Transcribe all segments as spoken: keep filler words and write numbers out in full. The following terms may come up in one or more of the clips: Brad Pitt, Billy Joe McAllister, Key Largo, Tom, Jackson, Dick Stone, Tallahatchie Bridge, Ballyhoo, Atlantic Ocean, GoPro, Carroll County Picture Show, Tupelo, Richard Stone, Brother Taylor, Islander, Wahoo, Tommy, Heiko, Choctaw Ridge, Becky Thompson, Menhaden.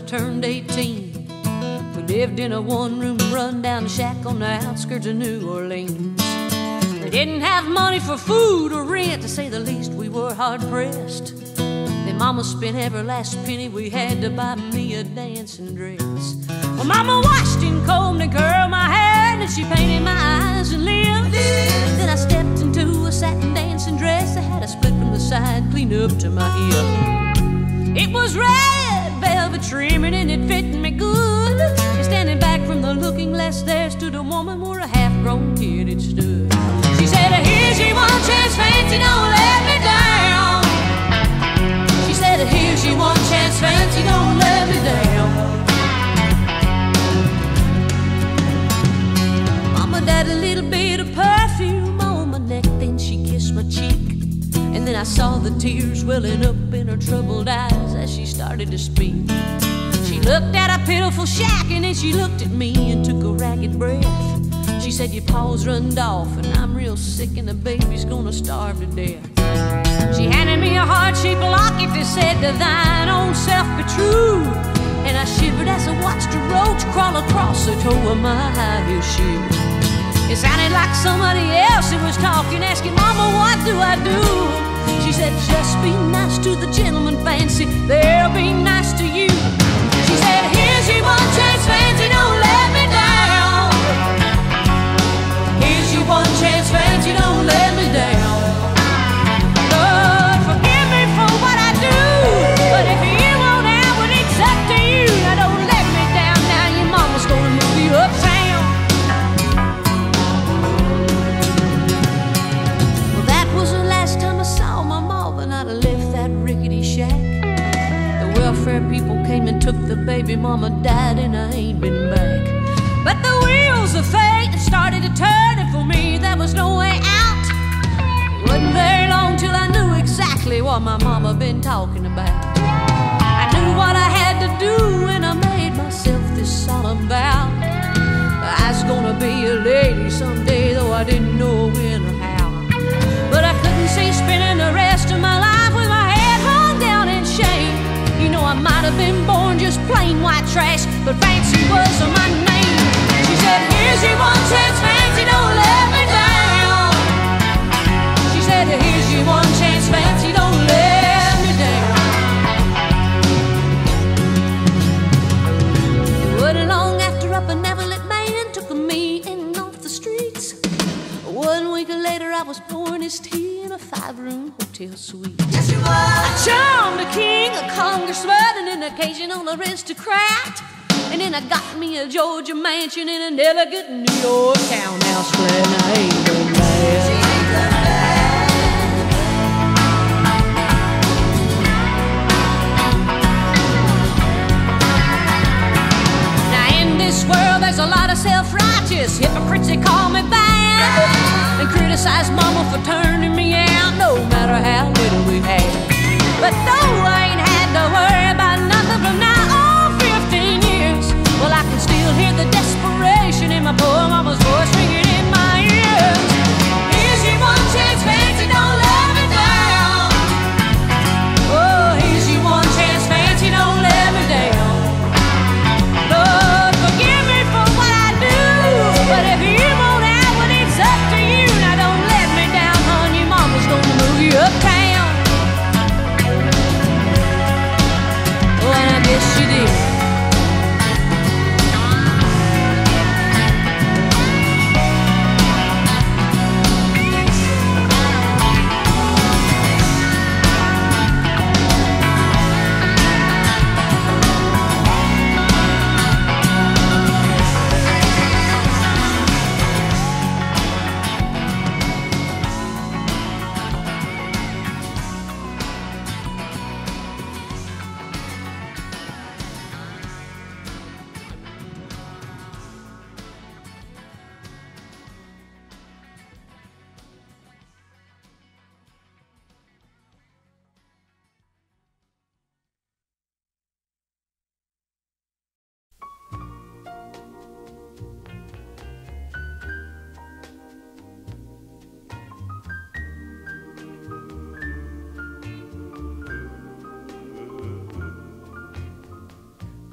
I turned eighteen. We lived in a one-room run-down shack on the outskirts of New Orleans. We didn't have money for food or rent, to say the least. We were hard-pressed. Then Mama spent every last penny we had to buy me a dancing dress. Well, Mama washed and combed and curled my hair, and she painted my eyes and lips. Then I stepped into a satin dancing dress that had a split from the side clean up to my hip. It was red velvet trimming and it fit me good. And standing back from the looking glass, there stood a woman where a half-grown kid had stood. She said, "Here's your one chance, fancy, don't let me down." She said, "Here's your one chance, fancy, don't let me down." Had a little bit of perfume on my neck, then she kissed my cheek. And then I saw the tears welling up in her troubled eyes as she started to speak. She looked at a pitiful shack and then she looked at me and took a ragged breath. She said, "Your paws runned off and I'm real sick and the baby's gonna starve to death." She handed me a heart-shaped locket that said, "To thine own self be true." And I shivered as I watched a roach crawl across the toe of my high-heel shoe. It sounded like somebody else who was talking, asking, "Mama, what do I do?" She said, "Just be nice to the gentleman, fancy. They'll be nice to you." She said, "Here's your one chance, fancy, don't let me down. Here's your one chance, fancy, don't let me down. Lord, forgive me for what I do, but if you won't have it, it's up to you. Now don't let me down, now your mama's gonna move you upside." People came and took the baby, Mama died and I ain't been back. But the wheels of fate started to turn, and for me there was no way out. It wasn't very long till I knew exactly what my mama been talking about. I knew what I had to do and I made myself this solemn vow. I was gonna be a lady someday, though I didn't know when or how. But I couldn't see spending the rest of my life with my head hung down in shame. You know, I might have been born just plain white trash, but fancy was my name. She said, "Here's your one chance, fancy, don't let me down." She said, "Here's your one chance, fancy, don't let me down." It wasn't long after a benevolent man took me in and off the streets. One week later, I was pouring his tea in a five-room hotel suite. Yes, you were. I charmed a king, a congressman, and an occasional aristocrat. And then I got me a Georgia mansion in an elegant New York townhouse. Glad I ain't been bad. She ain't been bad. Now in this world, there's a lot of self-righteous hypocrites that call me bad. And criticize Mama for turning me out, no matter how little we had. But though I ain't had to worry about nothing from now on fifteen years, well, I can still hear the desperation in my poor mama's voice ringing in my ears. Here's your one chance, fancy, don't let me down. Oh, here's your one chance, fancy, don't let me down. Lord, forgive me for what I do, but if you won't have what it's up to you, uptown.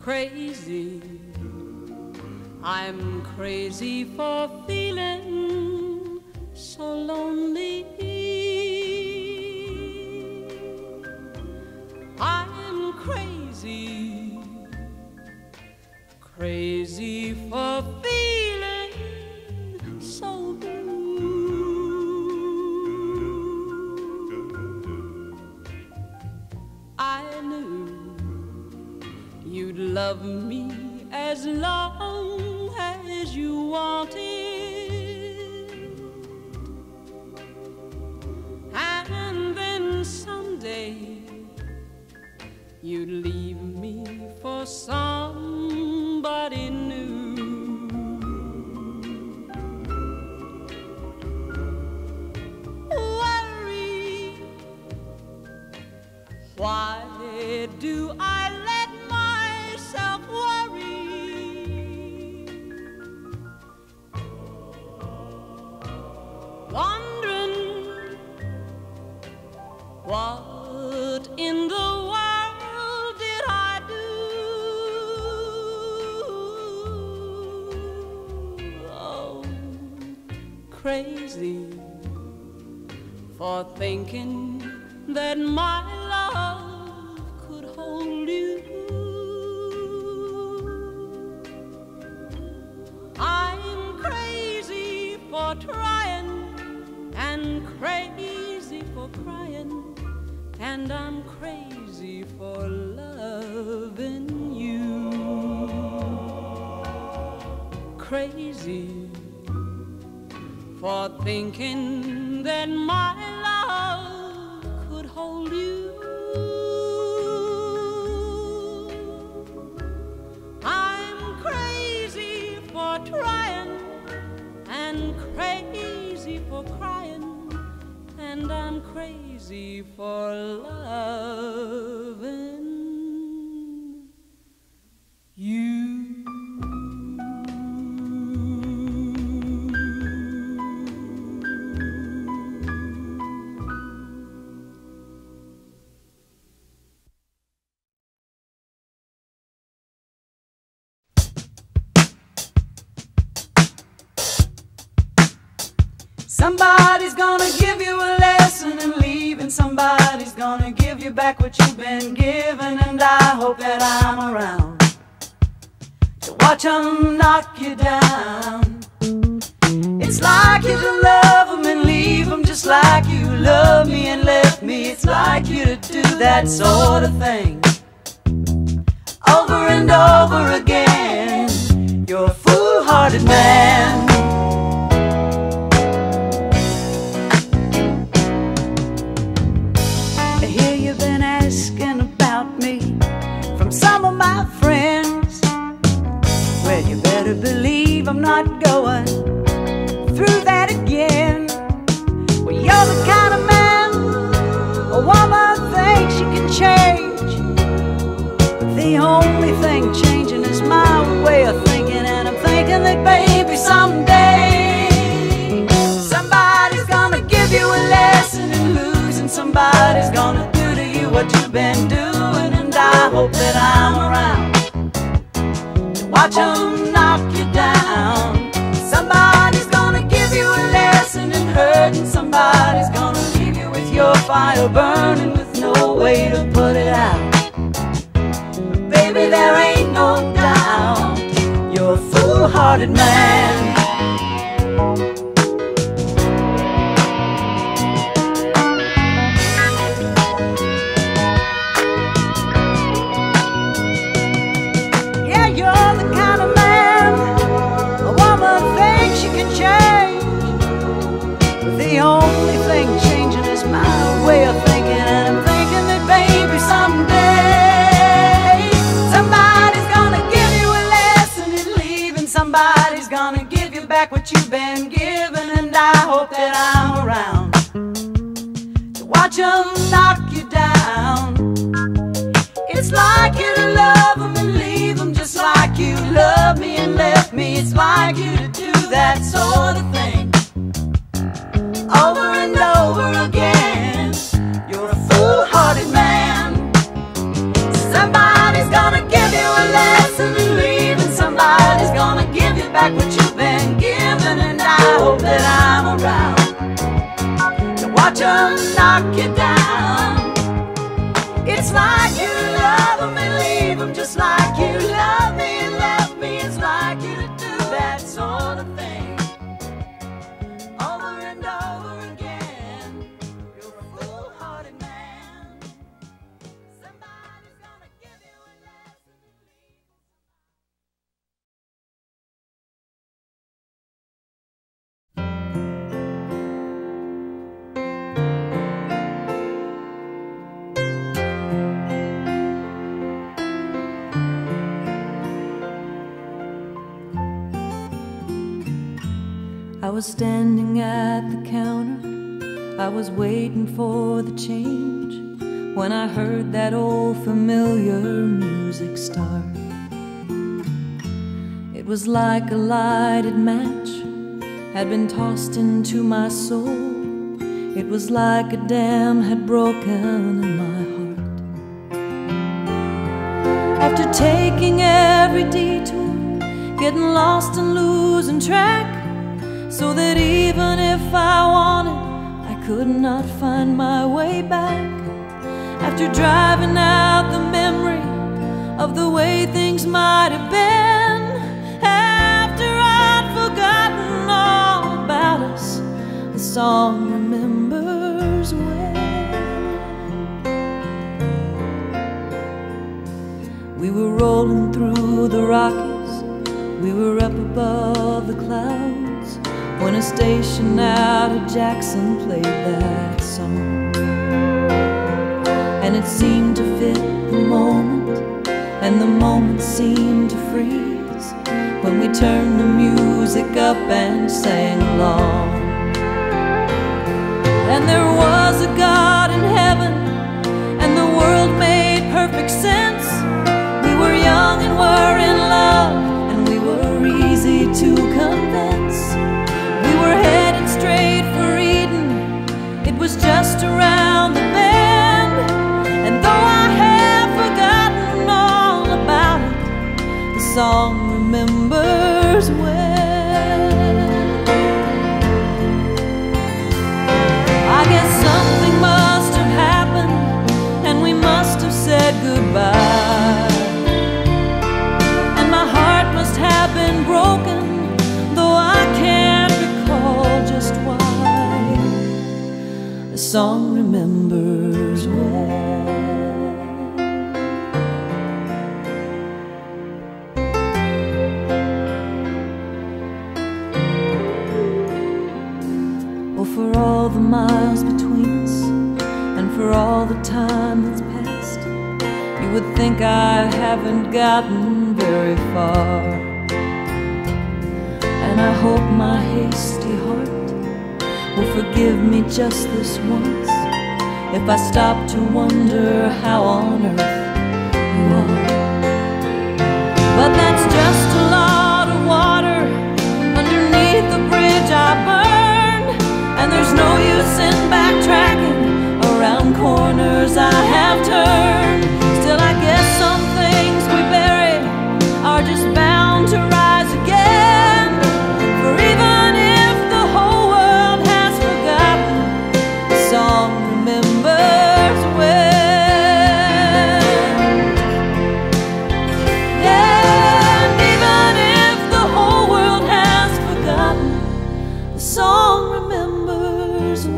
crazy. I'm crazy for feeling so lonely. I'm crazy, crazy for feeling so blue. I knew you'd love me as long as you wanted, and then someday you'd leave me for somebody new. Worry, why do I let myself worry? Wondering what in the world did I do? Oh, crazy for thinking that my love could hold you. I'm crazy for trying, and crazy for crying, and I'm crazy for loving you. Crazy for thinking that my love could hold you. I'm crazy for trying, and crazy for crying, and I'm crazy for loving you. Somebody's gonna give you a lesson in leaving. Somebody's gonna give you back what you've been given. And I hope that I'm around to watch them knock you down. It's like you to love them and leave them, just like you love me and left me. It's like you to do that sort of thing over and over again. You're a fool-hearted man. Some of my friends, well, you better believe I'm not going through that again. Well, you're the kind of man a woman thinks she can change, but the only thing changing is my way of thinking. And I'm thinking that, baby, someday somebody's gonna give you a lesson in losing. Somebody's gonna do to you what you've been doing. I hope that I'm around to watch them knock you down. Somebody's gonna give you a lesson in hurting. Somebody's gonna leave you with your fire burning with no way to put it out. But baby, there ain't no doubt you're a fool-hearted man. What you've been given, and I hope that I'm around to watch them knock you down. It's like you to love them and leave them, just like you love me and left me. It's like you to do that sort of thing over and over again. You're a fool-hearted man. Somebody's gonna give you a lesson. knock you down. It's like you love them and leave them, just like you love me and left me. It's like you to do that sort of thing over and over again. You're a full-hearted man. Somebody's gonna give you a I was standing at the counter, I was waiting for the change, when I heard that old familiar music start. It was like a lighted match had been tossed into my soul. It was like a dam had broken in my heart. After taking every detour, getting lost and losing track, so that even if I wanted, I could not find my way back. After driving out the memory of the way things might have been, after I'd forgotten all about us, the song remembers well. We were rolling through the Rockies, we were up above the clouds, when a station out of Jackson played that song. And it seemed to fit the moment, and the moment seemed to freeze, when we turned the music up and sang along. And there was a God in heaven, and the world made perfect sense. We were young and were in love, and we were easy to convince. Headed straight for Eden, it was just around the bend. And though I have forgotten all about it, the song remembers well. I guess something must have happened, and we must have said goodbye, and my heart must have been broken, though I can't just why the song remembers well. Oh, for all the miles between us, and for all the time that's passed, you would think I haven't gotten very far. And I hope my hasty heart will forgive me just this once, if I stop to wonder how on earth you are. But that's just a lot of water underneath the bridge I burn, and there's no use in backtracking around corners I have turned. Still, I guess some things we bury are just bound to rise again. For even if the whole world has forgotten, the song remembers well. And even if the whole world has forgotten, the song remembers well.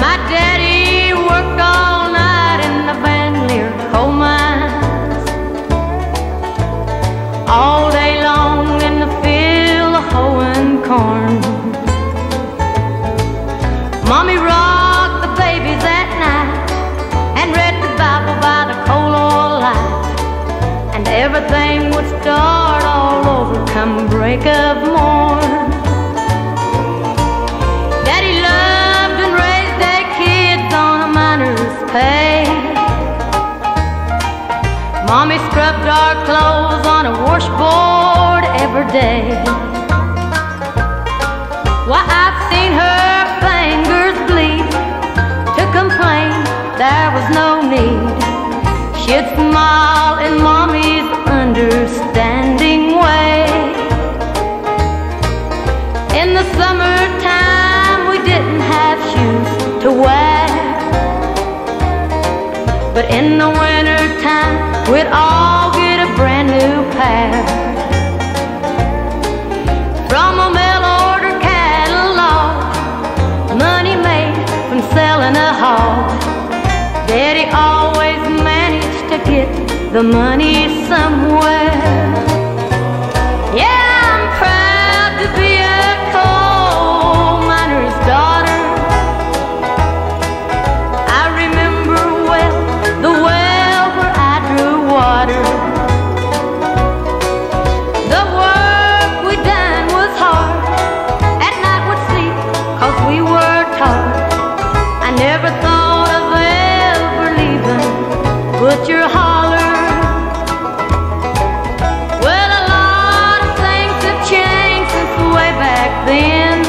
My daddy worked all night in the Van Leer coal mine. corn. Mommy rocked the baby that night and read the Bible by the coal oil light, and everything would start all over come break of morn. Daddy loved and raised their kids on a miner's pay. Mommy scrubbed our clothes on a washboard every day. Why, I've seen her fingers bleed to complain there was no need. She'd smile in Mommy's understanding way. In the summertime we didn't have shoes to wear, but in the wintertime we'd all get a brand new pair. Daddy always managed to get the money somewhere. Yeah, I'm proud to be a coal miner's daughter. I remember well the well where I drew water. The work we done was hard. At night we'd sleep cause we were tired. I never thought but your holler. Well, a lot of things have changed since way back then,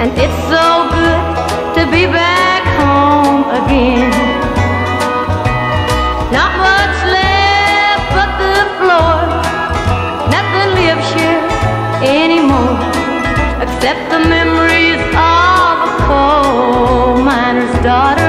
and it's so good to be back home again. Not much left but the floor. Nothing lives here anymore except the memories of a coal miner's daughter.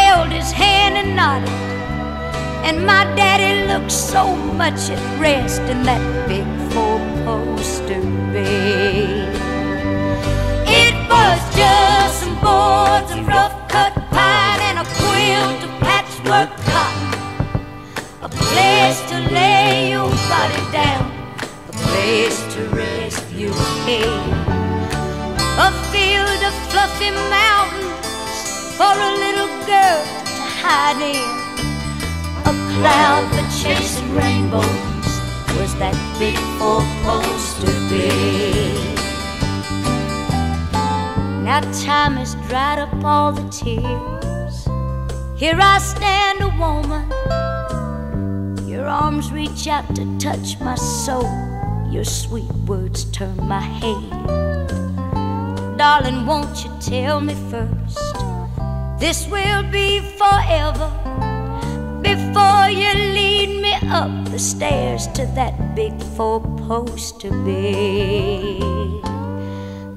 held his hand and nodded. And my daddy looked so much at rest in that big four-poster bed. It was just some boards of rough-cut pine and a quilt of patchwork cotton, a place to lay your body down, a place to rest your head. A field of fluffy mountains for a little girl to hide in. A cloud for chasing rainbows was that big four-poster bed. Now time has dried up all the tears. Here I stand, a woman. Your arms reach out to touch my soul. Your sweet words turn my head. Darling, won't you tell me first, this will be forever, before you lead me up the stairs to that big four-poster bed.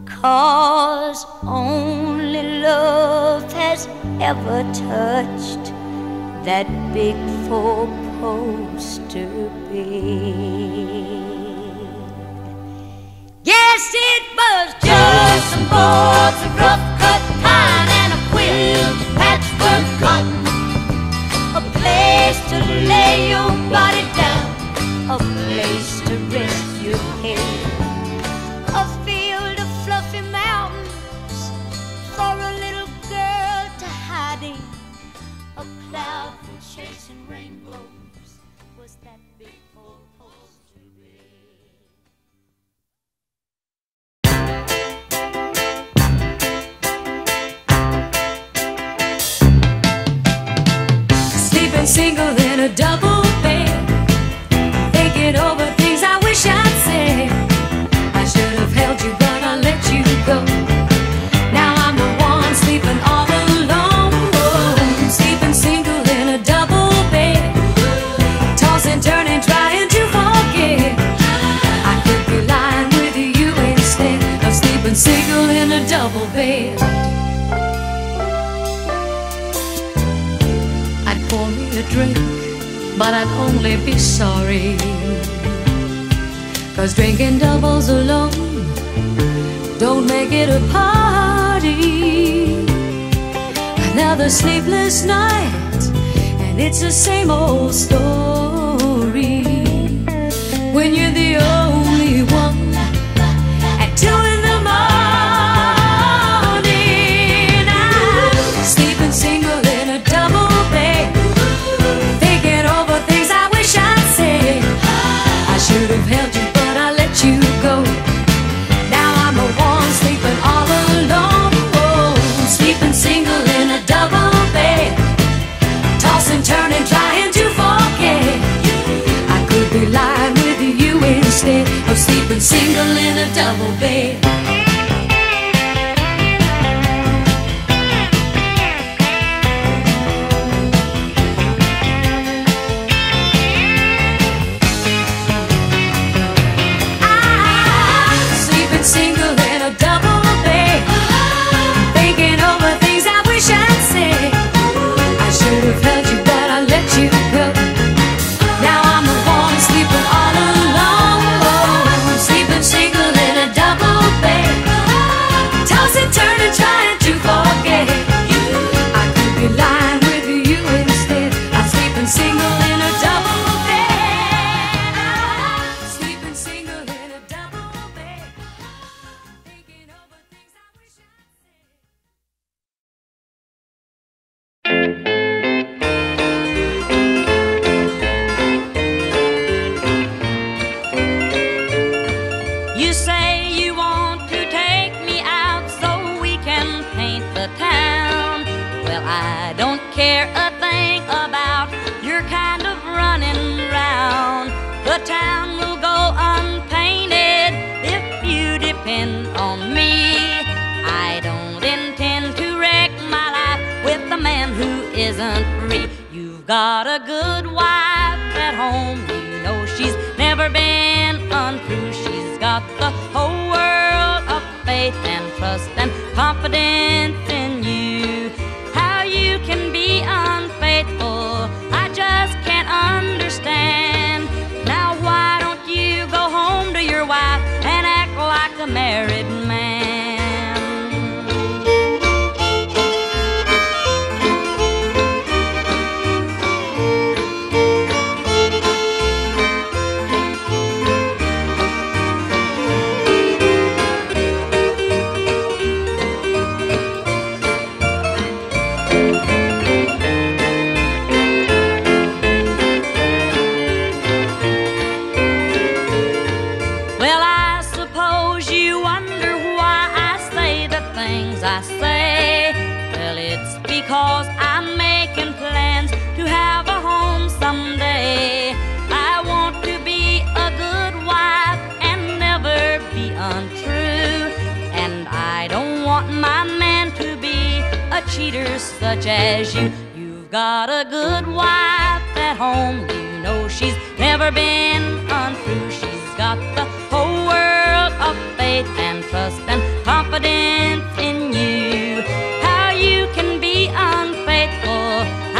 'Cause only love has ever touched that big four-poster bed. Yes, it was just some boards of rough-cut pine and a quilt of patchwork cotton, a place to lay your body down, a place to rest your head, a field of fluffy mountains for a little girl to hide in, a cloud for chasing rainbows was that big old poster. Single in a double bed, thinking over things I wish I'd said. I should have held you, but I let you go. Now I'm the one sleeping all alone. Whoa. Sleeping single in a double bed, tossing, turning, trying to forget. I could be lying with you instead of sleeping single in a double bed. A drink, but I'd only be sorry, 'cause drinking doubles alone don't make it a party. Another sleepless night, and it's the same old story. When you're the only one at two in the morning, I'm sleeping single in a double bed. Should have held you, but I let you go. Now I'm a one sleeping all alone. Whoa. Sleeping single in a double bed, tossing, turning, trying to forget. I could be lying with you instead of sleeping single in a double bed. Got a good wife at home, you know she's never been untrue. She's got the whole world of faith and trust and confidence in you. How you can be much as you. You've got a good wife at home, you know she's never been untrue. She's got the whole world of faith and trust and confidence in you. How you can be unfaithful,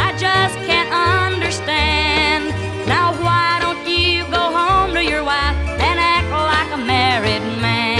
I just can't understand. Now why don't you go home to your wife and act like a married man?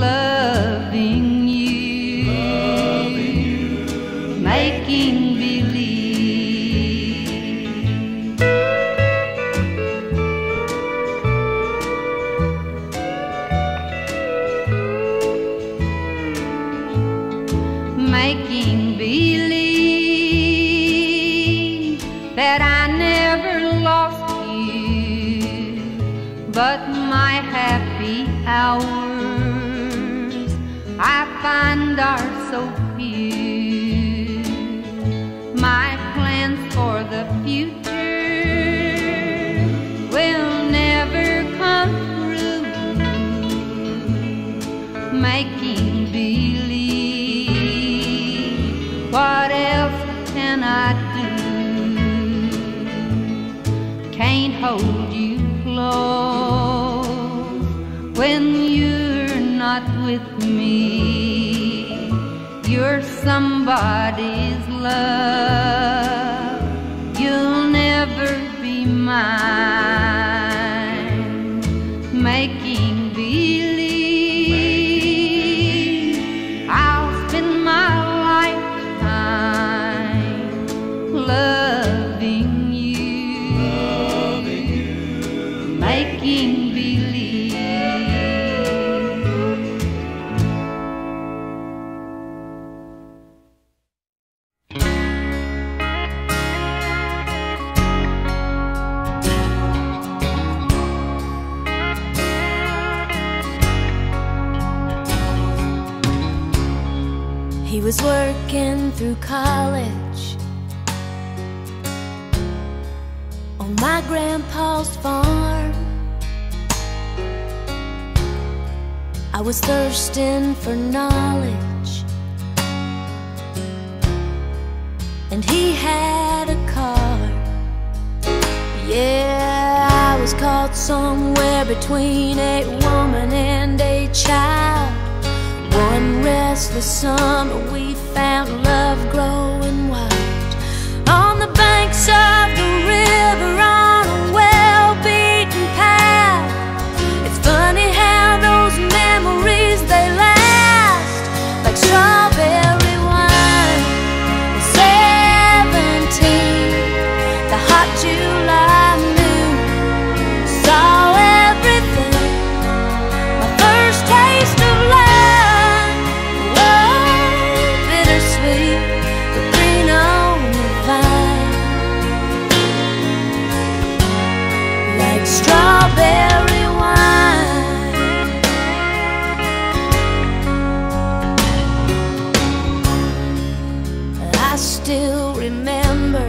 Loving you, making believe. Making believe that I never lost you, but my happy hours I find are so few. My plans for the future will never come true. Making believe, what else can I do? Can't hold you close when you're not with me. You're somebody's love, you'll never be mine. Making believe I'll spend my lifetime loving you, loving you. Making believe. He was working through college on my grandpa's farm. I was thirsting for knowledge, and he had a car. Yeah, I was caught somewhere between a woman and a child. One restless summer we found love growing wild on the banks of the river on a well-beaten path. It's funny how those memories, they last like strawberry wine. Seventeen, the hot July moon saw everything, my first taste of love. Strawberry wine. I still remember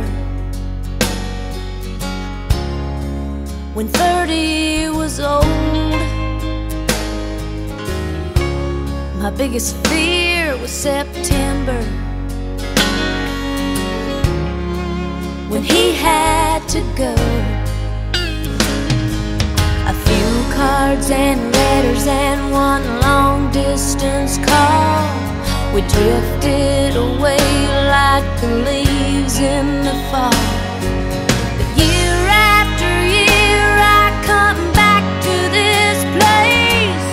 when thirty was old. My biggest fear was September, when he had to go. Cards and letters and one long distance call. We drifted away like the leaves in the fall. But year after year I come back to this place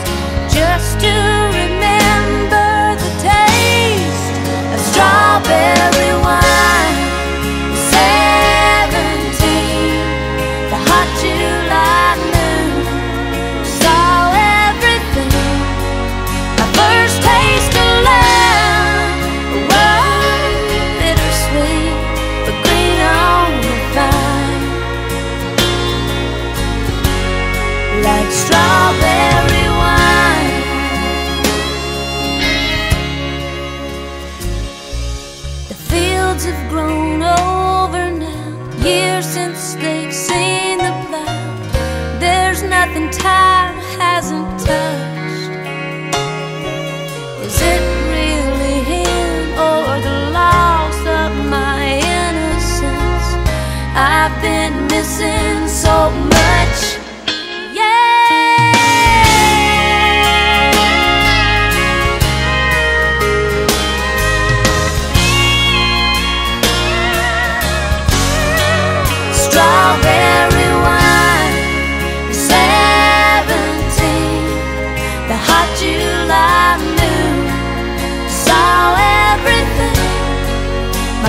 just to remember the taste of strawberry wine. Seventeen, the hot July moon saw everything, my first taste of love. Oh, bittersweet, but green on the vine, like strawberry wine. The fields have grown over now, years since they've seen the plow. There's nothing time hasn't touched. Is it really him or the loss of my innocence? I've been missing so much. Yeah. Strawberry wine. The hot July moon saw everything, my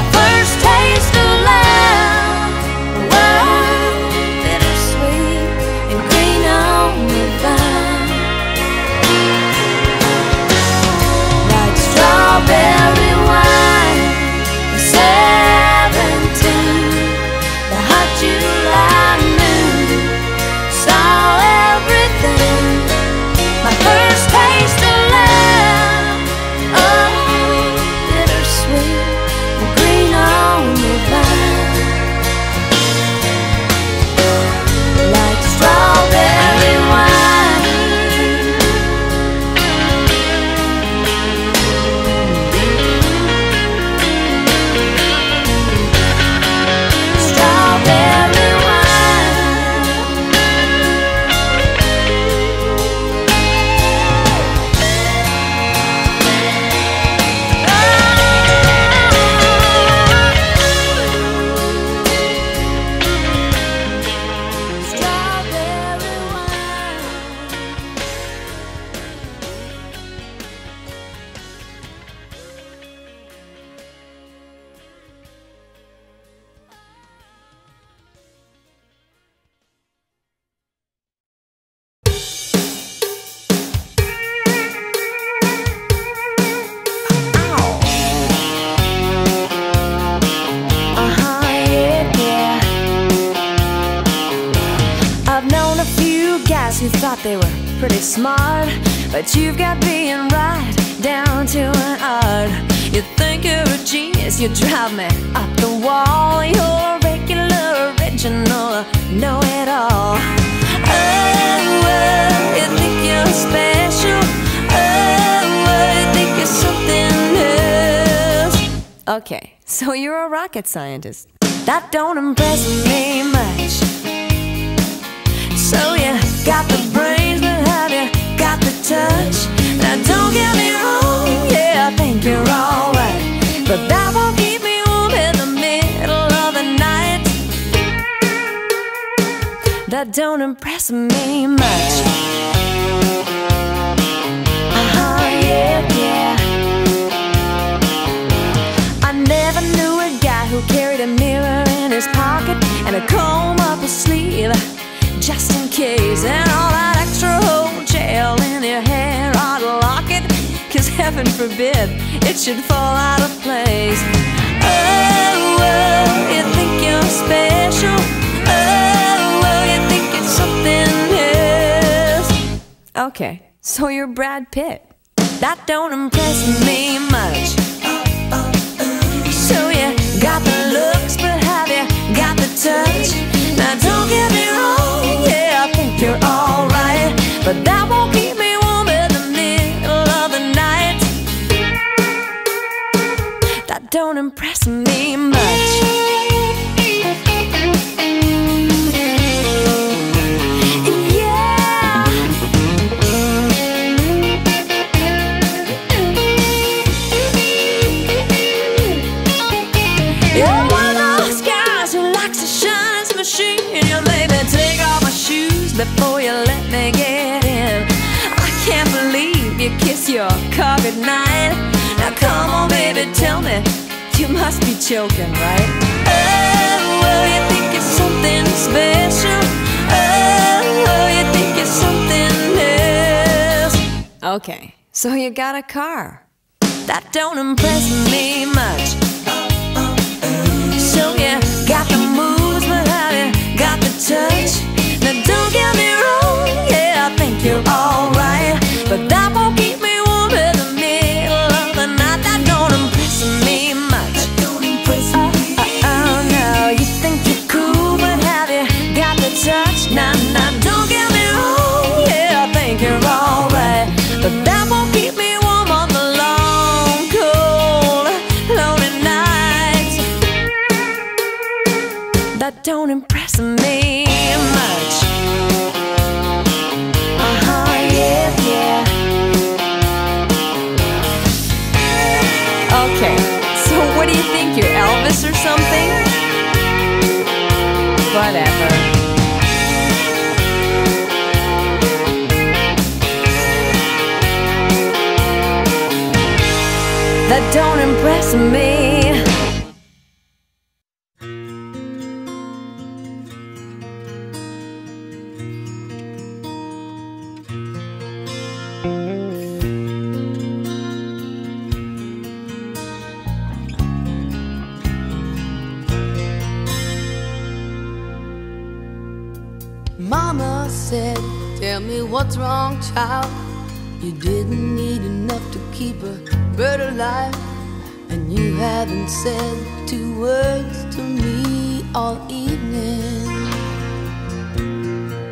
girls who thought they were pretty smart, but you've got being right down to an art. You think you're a genius, you drive me up the wall. You're a regular, original, know-it-all. Oh, oh, you think you're special. Oh, oh, you think you're something else. Okay, so you're a rocket scientist. That don't impress me much. So you got the brains, but have you got the touch? Now don't get me wrong, yeah, I think you're alright, but that won't keep me warm in the middle of the night. That don't impress me much. Uh-huh, yeah, yeah. I never knew a guy who carried a mirror in his pocket and a comb up his sleeve, just in case, and all that extra whole gel in your hair ought to lock it, cause heaven forbid it should fall out of place. Oh, oh, you think you're special. Oh, oh, you think it's something else. Okay, so you're Brad Pitt. That don't impress me much. So you got the looks, but have you got the touch? Now don't get me wrong, you're alright, but that won't keep me warm in the middle of the night. That don't impress me much. Yeah. You're one of those guys who likes to shine as a machine. You made me take off my shoes before you let me get in. I can't believe you kiss your car goodnight. Now come on baby, tell me, you must be joking, right? Oh, oh, you think it's something special. Oh, oh, you think it's something else. Okay, so you got a car. That don't impress me much. So you got the moves, but how you got the touch? Now don't get me wrong, yeah, I think you're alright, but that won't keep me warm in the middle of the night. That don't impress me much. That don't impress me. Oh, oh, oh no, you think you're cool, but have you got the touch? Now, now don't get me wrong, yeah, I think you're alright, but that won't keep me warm on the long, cold, lonely nights. That don't impress me much. Uh-huh, yeah, yeah. Okay, so what do you think, you're Elvis or something? Whatever. That don't impress me. Mama said, tell me what's wrong, child. You didn't eat enough to keep a bird alive, and you haven't said two words to me all evening.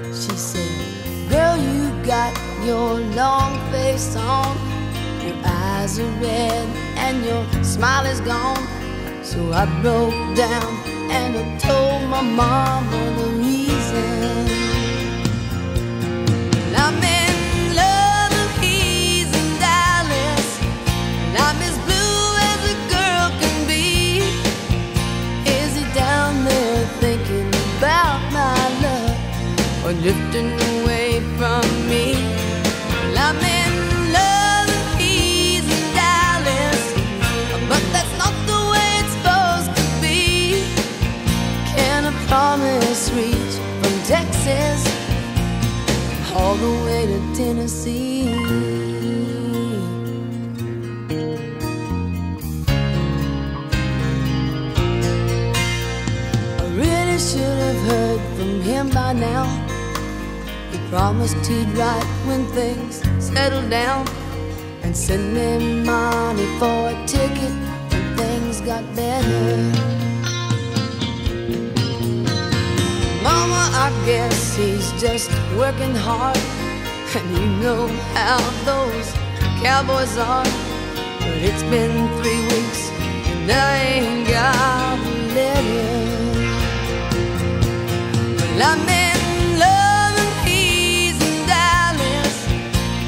She said, girl, you got your long face on, your eyes are red and your smile is gone. So I broke down and I told my mama the reason. I'm in love with he's in Dallas, and I'm as blue as a girl can be. Is he down there thinking about my love, or drifting away from me? Well, I'm in love with he's in Dallas, but that's not the way it's supposed to be. Can a promise reach from Texas all the way to Tennessee? I really should have heard from him by now. He promised he'd write when things settled down and send me money for a ticket when things got better. Mama, I guess he's just working hard, and you know how those cowboys are. But it's been three weeks and I ain't got a letter. Well, I'm in love and he's in Dallas.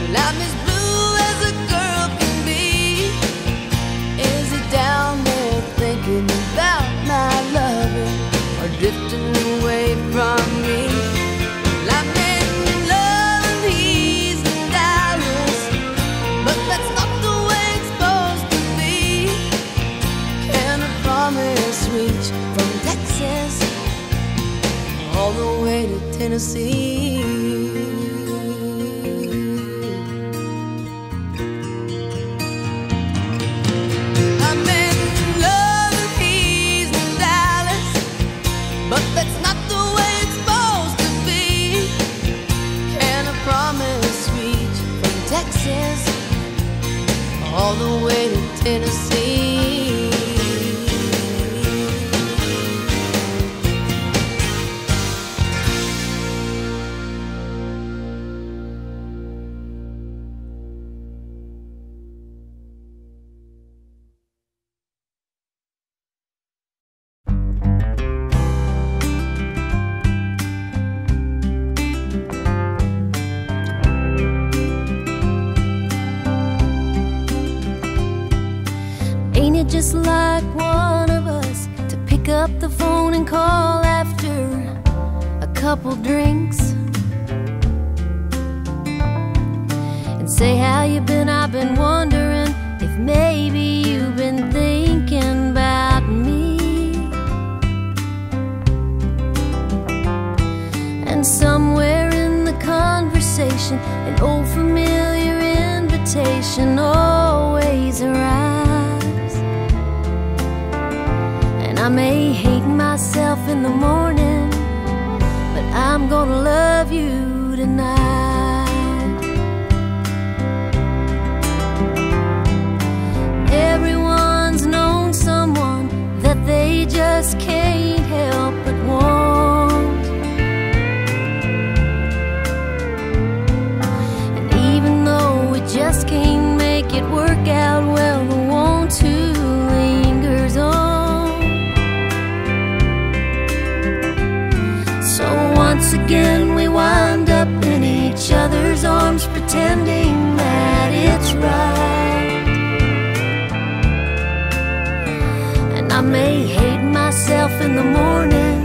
Well, I'm as blue as a girl can be. Is he down there thinking about my lover or drifting away from me? Well, I'm in love and he's in Dallas, but that's not the way it's supposed to be. Can a promise reach from Texas all the way to Tennessee? I'm in love and he's in Dallas, but that's not the way it's supposed to be. Can a promise reach from Texas all the way to Tennessee? Just like one of us to pick up the phone and call after a couple drinks and say how you been. I've been wondering if maybe you've been thinking about me. And somewhere in the conversation, an old familiar invitation always arrives. I may hate myself in the morning, but I'm gonna love you tonight. Everyone's known someone that they just can't help but want. And even though we just can't make it work out well, the want to lingers on. Once again we wind up in each other's arms, pretending that it's right. And I may hate myself in the morning,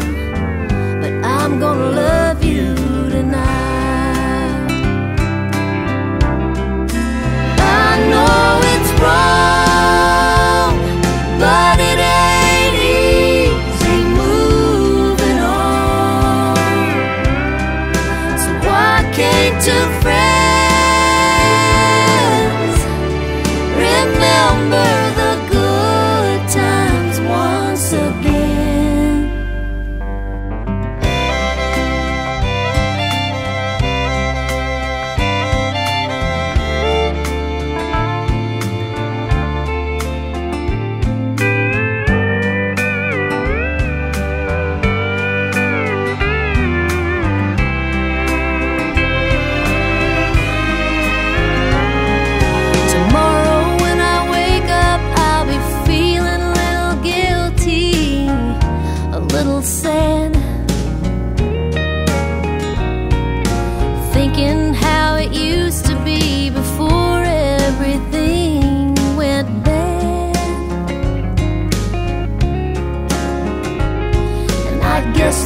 but I'm gonna love you tonight. I know it's wrong, but it ain't easy moving. Two friends, remember the good times once again.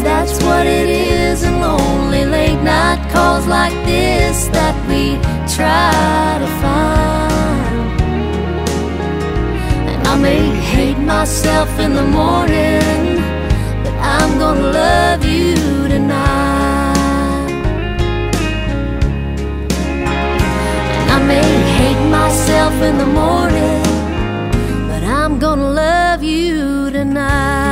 That's what it is, a lonely late night calls like this that we try to find. And I may hate myself in the morning, but I'm gonna love you tonight. And I may hate myself in the morning, but I'm gonna love you tonight.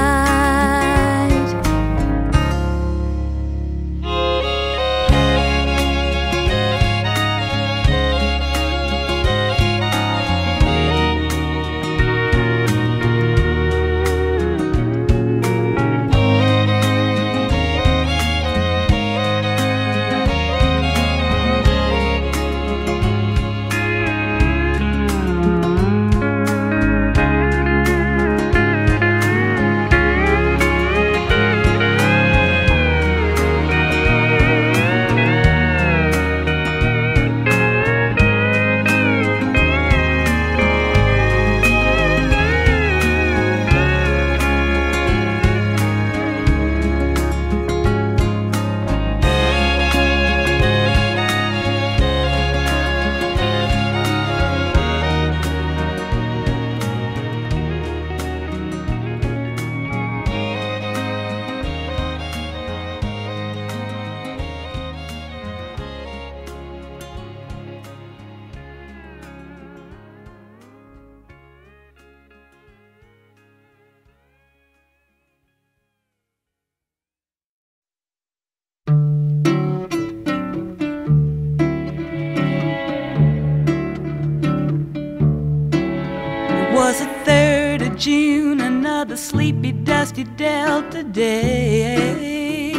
sleepy, dusty Delta day.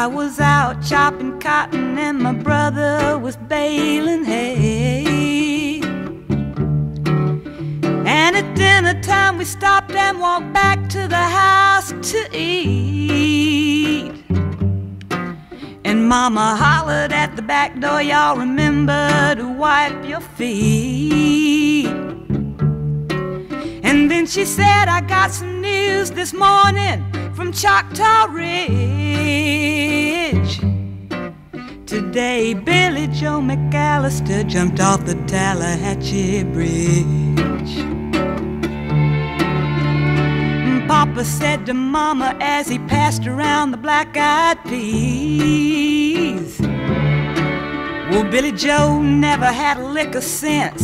I was out chopping cotton and my brother was baling hay. And at dinner time we stopped and walked back to the house to eat. And Mama hollered at the back door, y'all remember to wipe your feet. And then she said, I got some news this morning from Choctaw Ridge. Today Billy Joe McAllister jumped off the Tallahatchie Bridge. Papa said to Mama as he passed around the black-eyed peas, well, Billy Joe never had a lick of sense.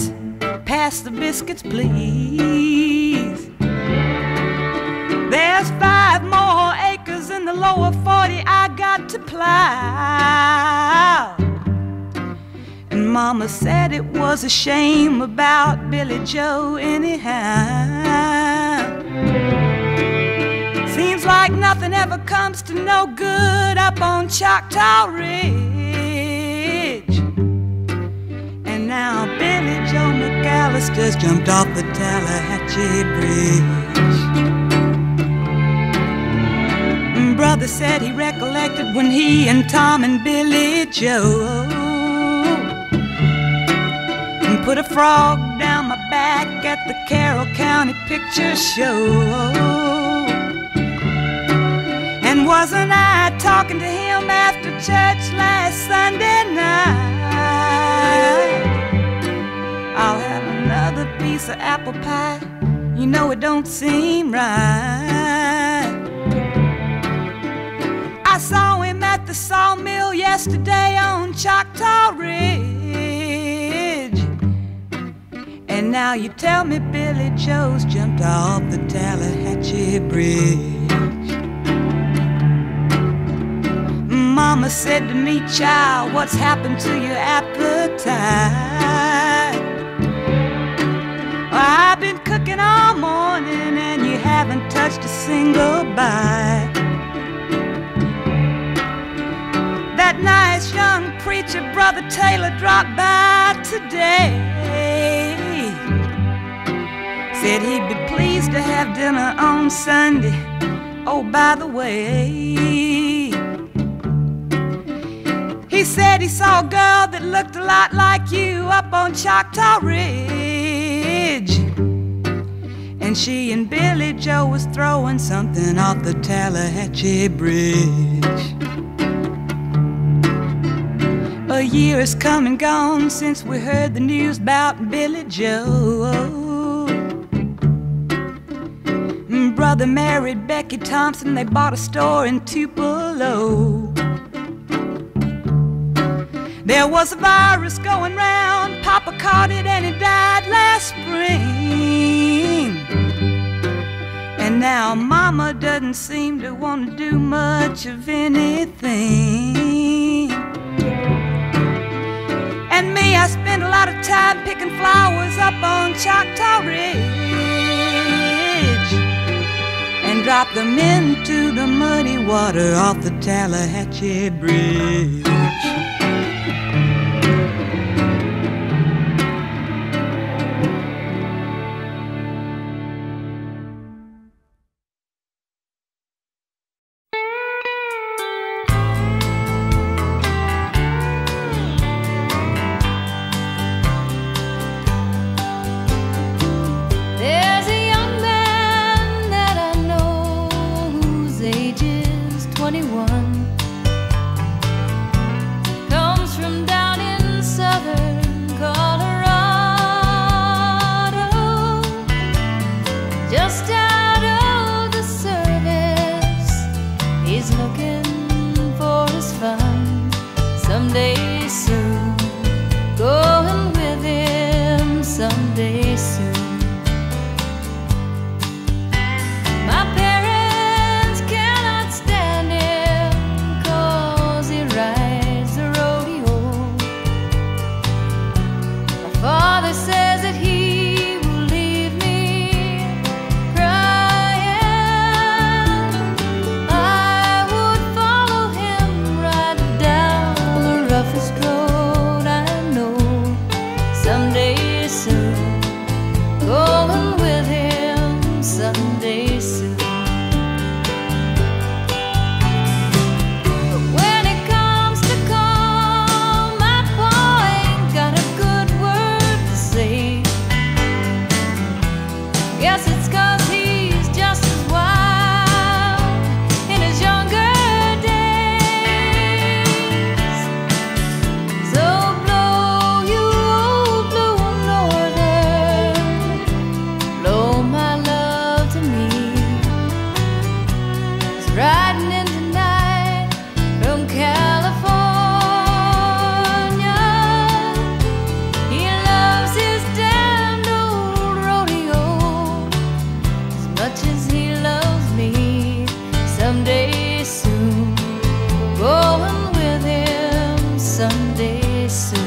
Pass the biscuits, please. There's five more acres in the lower forty I got to plow. And Mama said it was a shame about Billy Joe anyhow. Seems like nothing ever comes to no good up on Choctaw Ridge. And now Billy Joe McAllister's jumped off the Tallahatchie Bridge. Brother said he recollected when he and Tom and Billy Joe put a frog down my back at the Carroll County Picture Show. And wasn't I talking to him after church last Sunday night? I'll have another piece of apple pie. You know it don't seem right. I saw him at the sawmill yesterday on Choctaw Ridge. And now you tell me Billy Joe's jumped off the Tallahatchie Bridge. Mama said to me, child, what's happened to your appetite? Well, I've been cooking all morning and you haven't touched a single bite. That nice young preacher, Brother Taylor, dropped by today. Said he'd be pleased to have dinner on Sunday. Oh, by the way, he said he saw a girl that looked a lot like you up on Choctaw Ridge. And she and Billy Joe was throwing something off the Tallahatchie Bridge. A year has come and gone since we heard the news about Billy Joe. Brother married Becky Thompson, they bought a store in Tupelo. There was a virus going round, Papa caught it and he died last spring. And now Mama doesn't seem to want to do much of anything. And me, I spend a lot of time picking flowers up on Choctaw Ridge and drop them into the muddy water off the Tallahatchie Bridge. much as he loves me, someday soon, going with him someday soon.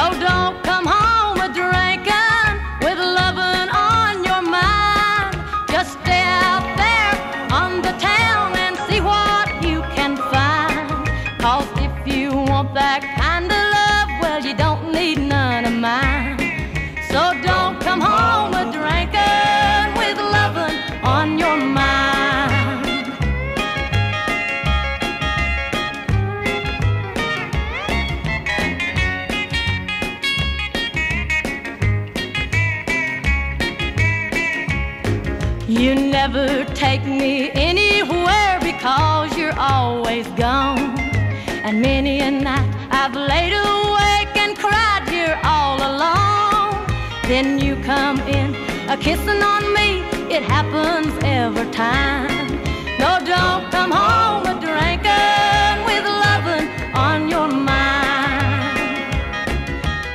No, don't come home with drinking, with loving on your mind. Just stay out there on the town and see what you can find. Cause if you want that kind of love, well, you don't need none of mine. So don't come home with drinking, with loving on your mind. You never take me anywhere because you're always gone. And many a night I've laid awake and cried here all alone. Then you come in, a-kissing on me, it happens every time. No, don't come home with drinking, with loving on your mind.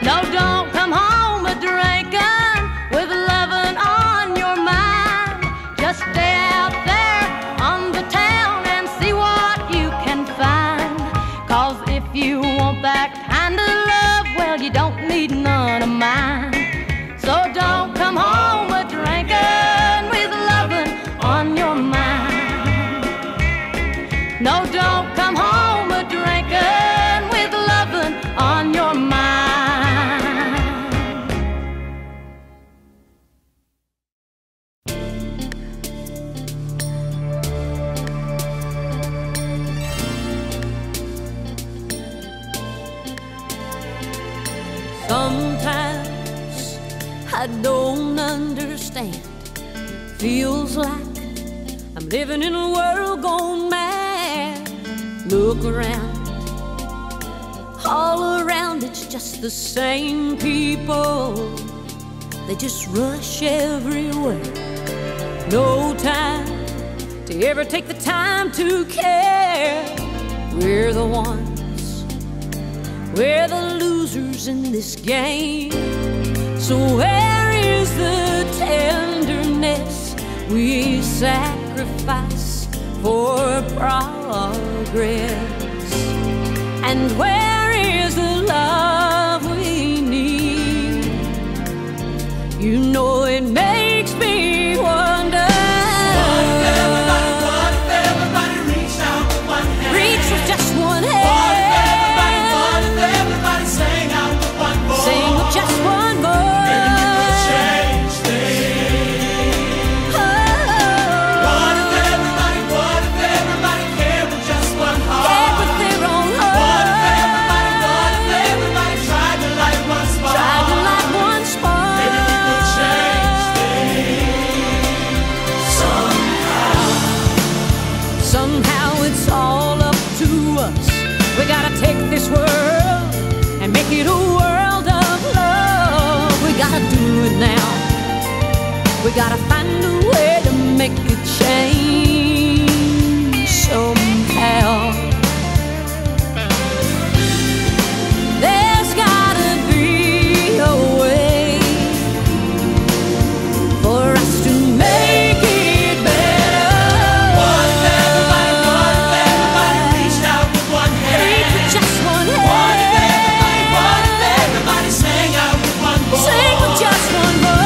No, don't come home with drinking, with loving on your mind. Just stay out there on the town and see what you can find. Cause if you want that kind of love, well, you don't need none of mine. So don't come home with drinking, with loving on your mind. No, don't come home with drinking, with loving on your mind. Sometimes I don't understand. Feels like I'm living in a world gone mad. Look around, all around, it's just the same people. They just rush everywhere. No time to ever take the time to care. We're the ones, we're the losers in this game. So where is the tenderness we sacrifice for progress? And where is the love we need? You know it makes me wonder. One, everybody, one, everybody, reach out with one hand. Reach with just one hand. One, everybody, one, everybody, sing out with one voice. Sing with just one voice. We gotta find a way to make a change somehow. There's gotta be a way for us to make it better. One, everybody, one, everybody, reach out with one hand. Reach with just one hand. One, everybody, one, everybody, sing out with one voice. Sing with just one voice.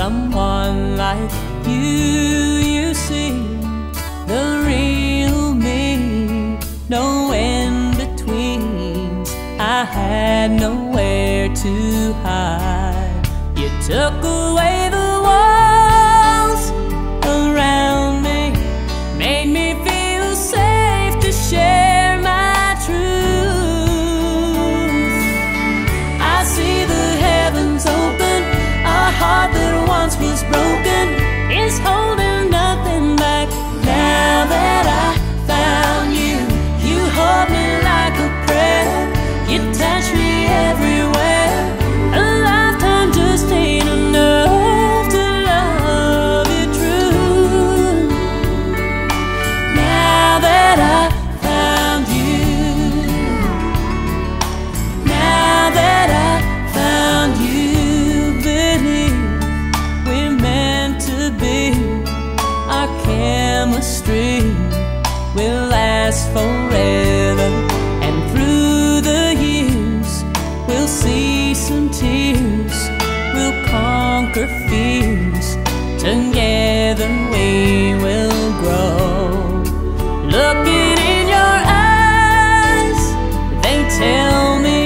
someone like you. You see the real me, no in-betweens. I had nowhere to hide. You took away the walls around me, made me feel safe to share my truth. I see the heavens open, a heart that once was broken is holding nothing back. Now that I found you, you hold me like a prayer, you touch me everywhere. A lifetime just ain't enough to love you true. Now that I found you, now that I found you, believe we're meant to be. Our chemistry will last forever, and through the years we'll see some tears, we'll conquer fears, together we will grow. Looking in your eyes, they tell me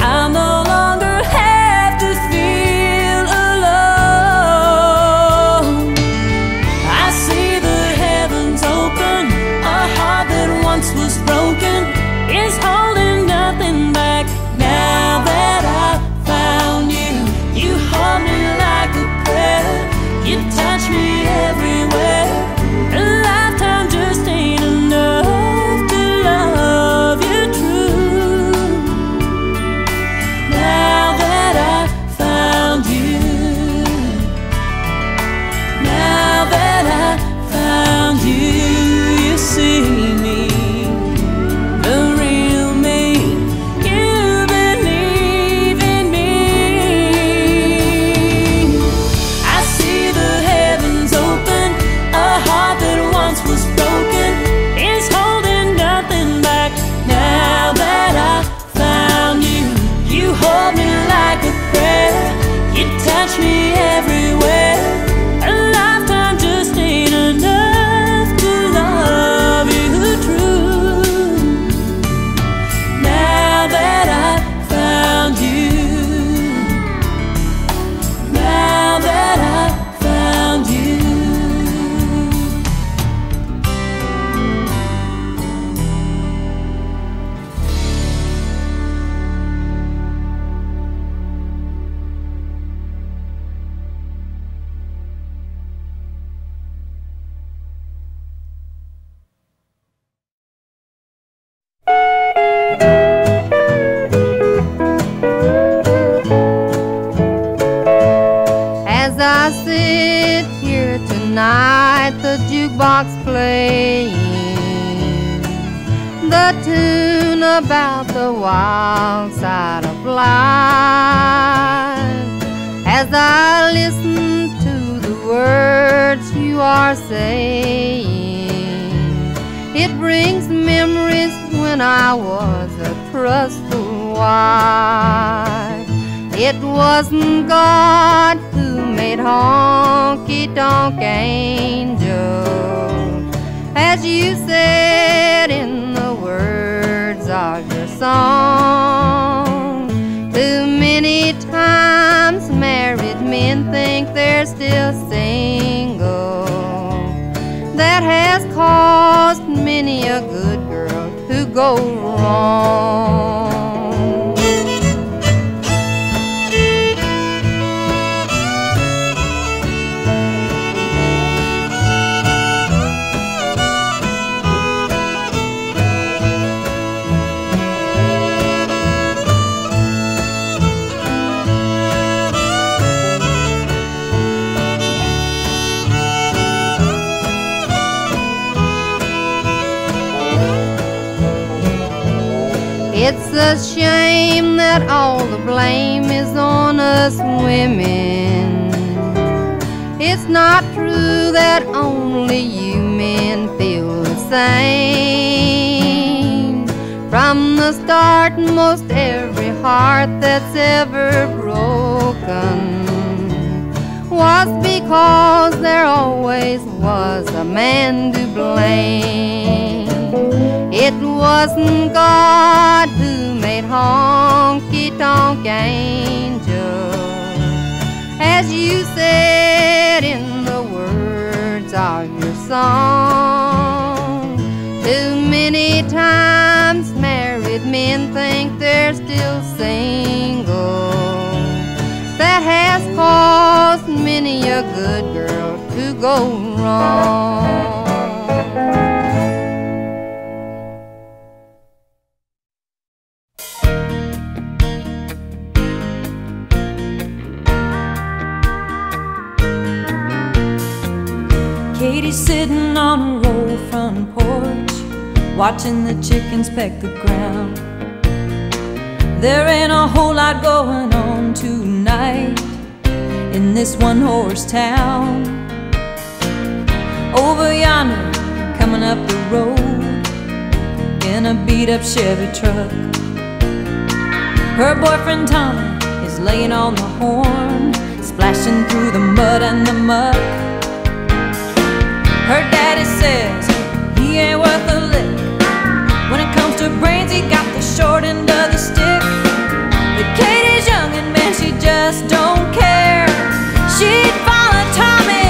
I no longer have to feel alone. I see the heavens open, a heart that once was broken is holding nothing back. Now that I found you, you hold me like a prayer, you touch me everywhere. A lifetime just ain't enough to love you true. Now that I found you, now that I found you, you see me, the real me, you believe in me. I see the heavens open, a heart that once was broken is holding nothing back. Now that I found you, you hold me like a prayer, you touch me everywhere. A lifetime just ain't enough to love you true. Now that I found you, now that I found you. As I sit here tonight, the jukebox playing the tune about the wild side of life. As I listen to the words you are saying, it brings memories when I was a trustful wife. It wasn't God who made honky-tonk angels, as you said in the words of your song. Too many times married men think they're still single. That has caused many a good girl to go wrong. It's a shame that all the blame is on us women. It's not true that only you men feel the same. From the start, most every heart that's ever broken was because there always was a man to blame. It wasn't God who made honky-tonk angels, as you said in the words of your song. Too many times married men think they're still single. That has caused many a good girl to go wrong. Katie's sitting on her old front porch, watching the chickens peck the ground. There ain't a whole lot going on tonight in this one-horse town. Over yonder, coming up the road in a beat-up Chevy truck, her boyfriend Tommy is laying on the horn, splashing through the mud and the muck. Her daddy says he ain't worth a lick. When it comes to brains, he got the short end of the stick. But Katie's young and man, she just don't care. She'd follow Tommy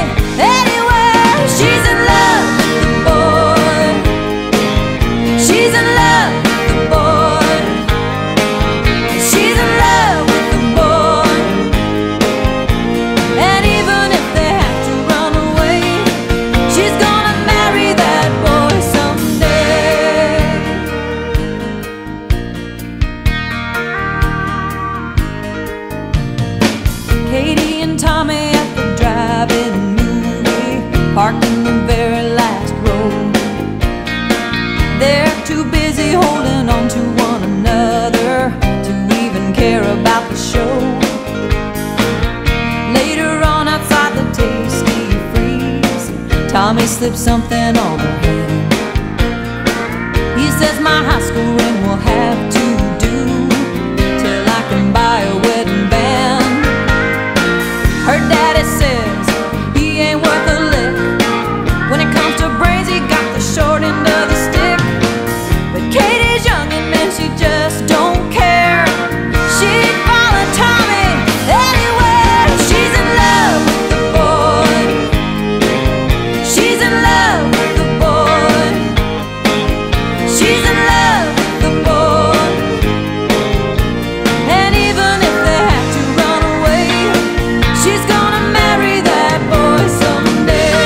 anywhere. She's in love with the boy. She's in love with the boy. She's in love with the boy. And even if they have to run away, she's gonna marry that boy someday. Katie and Tommy at the drive-in movie, parked in the very last row. They're too busy holding on to one another to even care about the show. Later on outside the Tasty Freeze, Tommy slips something on her hand. He says, my high school ring will have to do till I can buy a wedding band. Her daddy says he ain't worth a lick. When it comes to brains, he got the short end of the stick. But Katie's young and man, she just don't care. She'd follow Tommy anywhere. She's in love with the boy. She's in love with the boy. She's in love with the boy. And even if they have to run away, she's gonna marry that boy someday.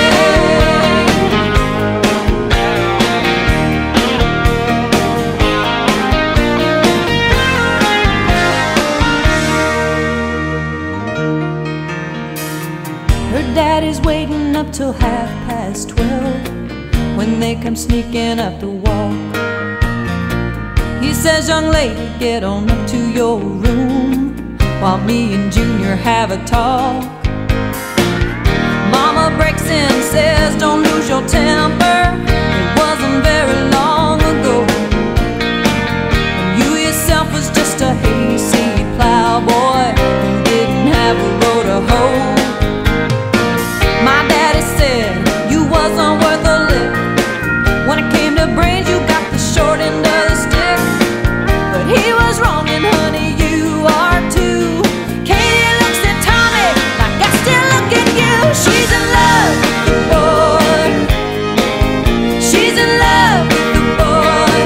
Her daddy's waiting up till half past twelve when they come sneaking up the walk. He says, young lady, get on up to your room while me and Junior have a talk. Mama breaks in and says, don't lose your temper. It wasn't very long ago. And you yourself was just a hayseed plowboy who didn't have a row to hoe. My daddy said you wasn't worth a lick. When it came to brains, you got the short end of the stick. But he was wrong, and honey, you are too. Katie looks at Tommy like I still look at you. She's in love with the boy. She's in love with the boy.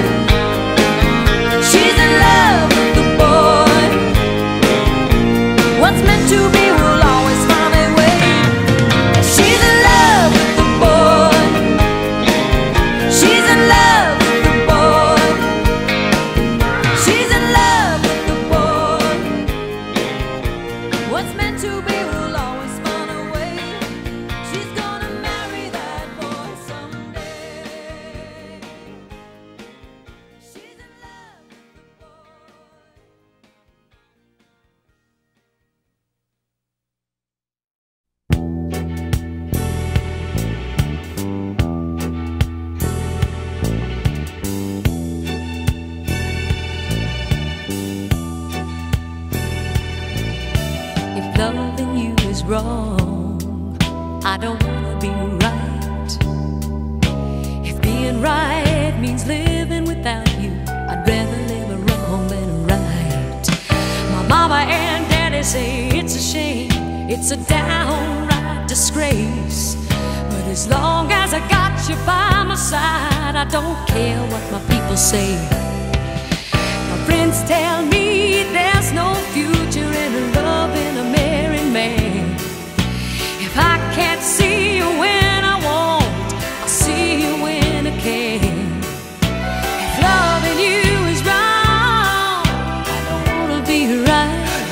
She's in love with the boy. What's meant to be will always find a way. She's in love with the boy. She's in love with the boy. She's in love with the boy. What's meant to be will always find a way. She's gonna marry that boy someday. She's in love with the boy. If loving you is wrong, don't wanna be right. If being right means living without you, I'd rather live wrong than right. My mama and daddy say it's a shame, it's a downright disgrace. But as long as I got you by my side, I don't care what my people say. My friends tell me there's no future in a love in a married man. If I can't see you when I want, I'll see you when I can. If loving you is wrong, I don't wanna be right.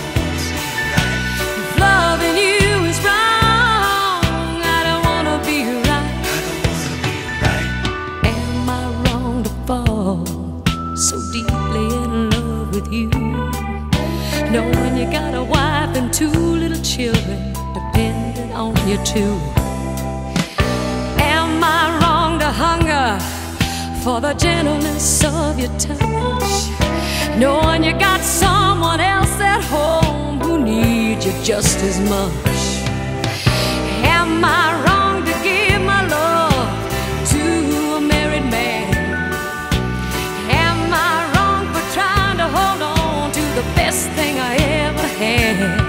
If loving you is wrong, I don't wanna be right. Am I wrong to fall so deeply in love with you, knowing you got a wife and two little children dependent on you too? Am I wrong to hunger for the gentleness of your touch, knowing you got someone else at home who needs you just as much? Am I wrong to give my love to a married man? Am I wrong for trying to hold on to the best thing I ever had?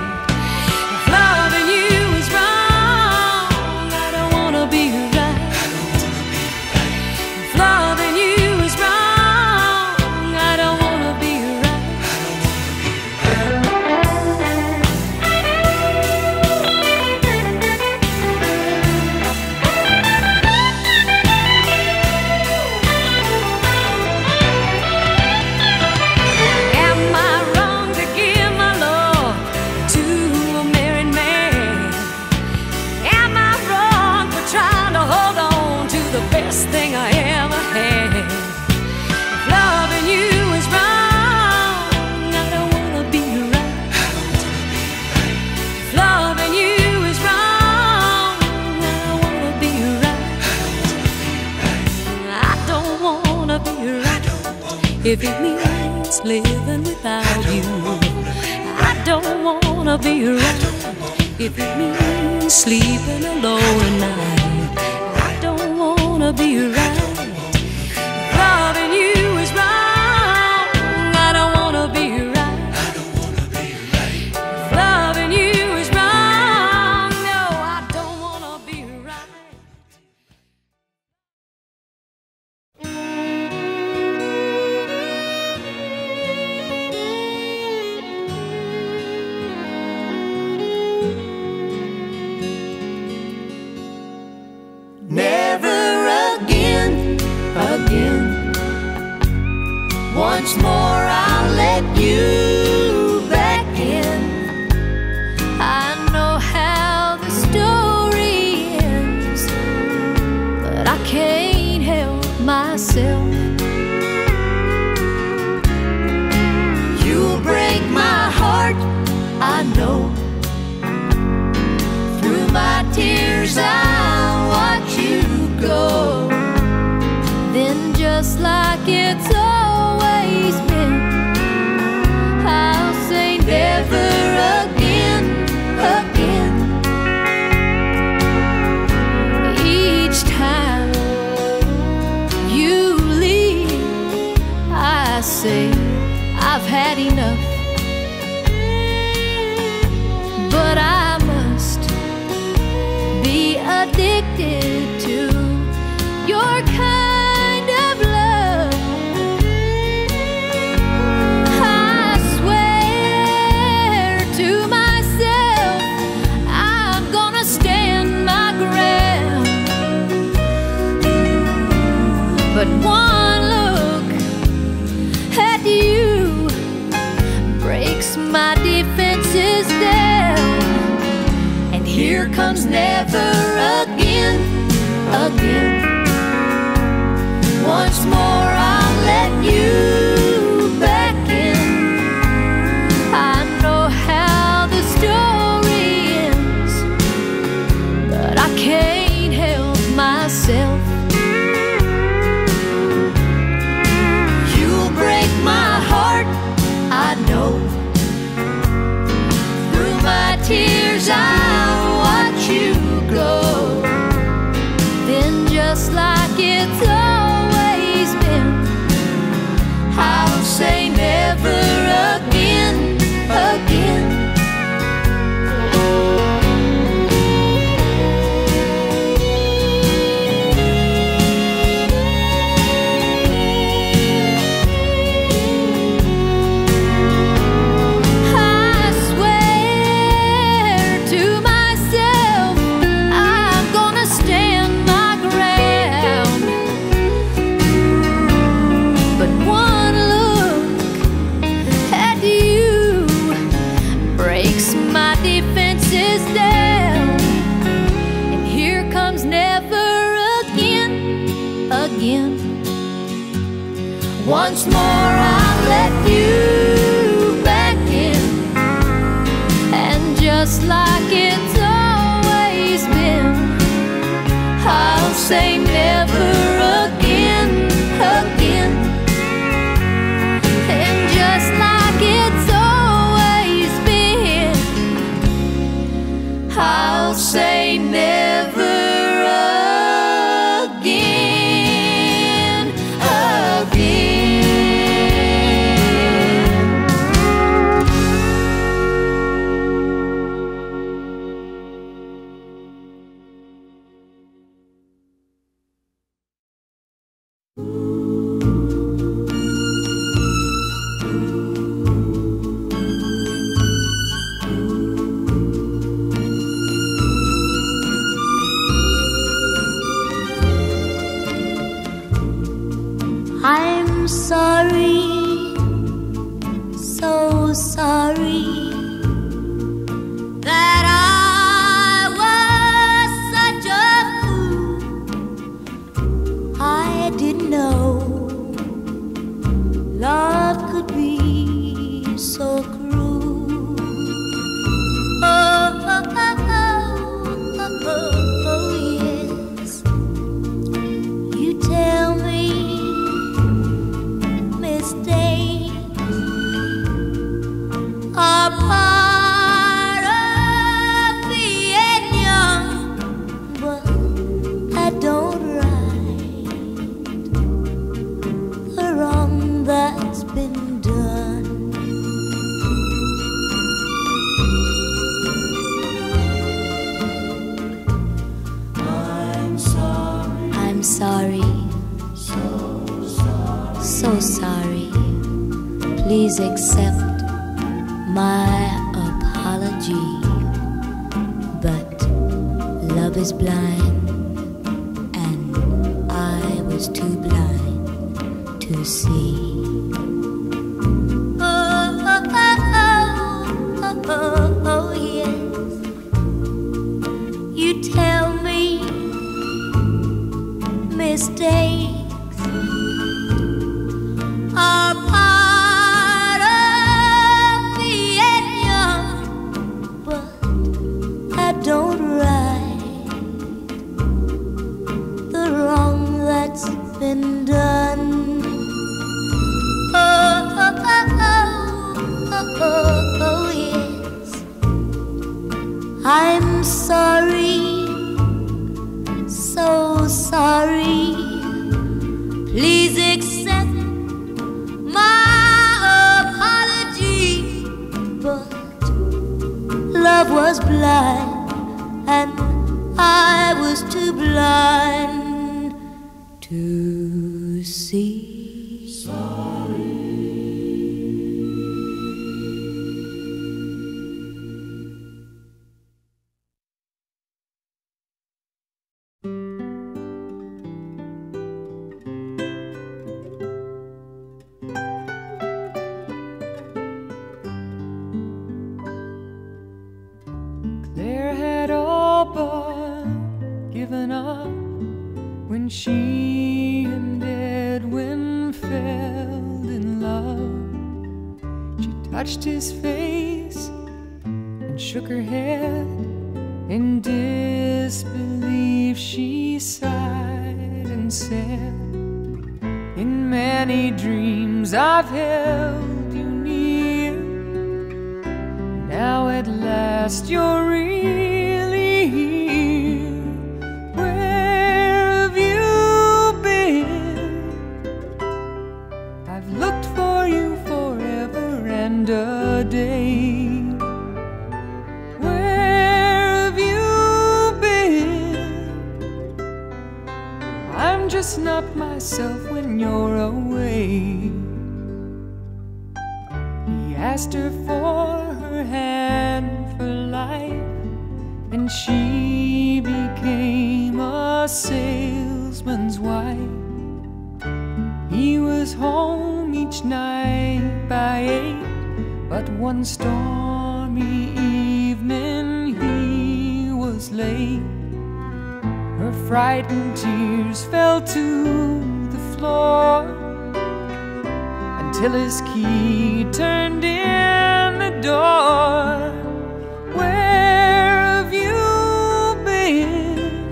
If it means living without you, I don't wanna be right. If it means sleeping alone at night, I don't wanna be right. Loving you is right. Once more I'll let you back in. I know how the story ends, but I can't help myself. You'll break my heart, I know. Through my tears I'll watch you go. Then just like it's over, I'll say never again, again. Each time you leave, I say I've had enough. But I must be addicted to your kind. But one look at you breaks my defenses down. And here comes never again, again. Once more I'll let you back in. I know how the story ends, but I can't help myself. Tears, I'll watch you go. Once more I'll let you back in, and just like it's always been, I'll say never again, again. And just like it's always been, I'll say never. Sorry, so sorry that I was such a fool. I didn't know love could be so cruel. Oh, oh, oh, oh, oh, oh yes, you tell me. Are part of being young, but I don't right the wrong that's been done. I'm sorry, I'm sorry, so sorry, so sorry. Please accept my apology, but love is blind, and I was too blind to see. Oh, oh, oh, oh, oh, oh yes, you tell me mistakes are part. Been done. Oh, oh, oh, oh, oh, oh, yes. I'm sorry, so sorry. Please accept my apology, but love was blind, and I was too blind to see. Sorry. Claire had all but given up when she touched his face and shook her head. In disbelief she sighed and said, in many dreams I've held you near, now at last you're really here. Where have you been? I've looked for you and a day. Where have you been? I'm just not myself when you're away. He asked her for her hand for life, and she became a salesman's wife. He was home each night by eight, but one stormy evening he was late. Her frightened tears fell to the floor, till his key turned in the door. Where have you been?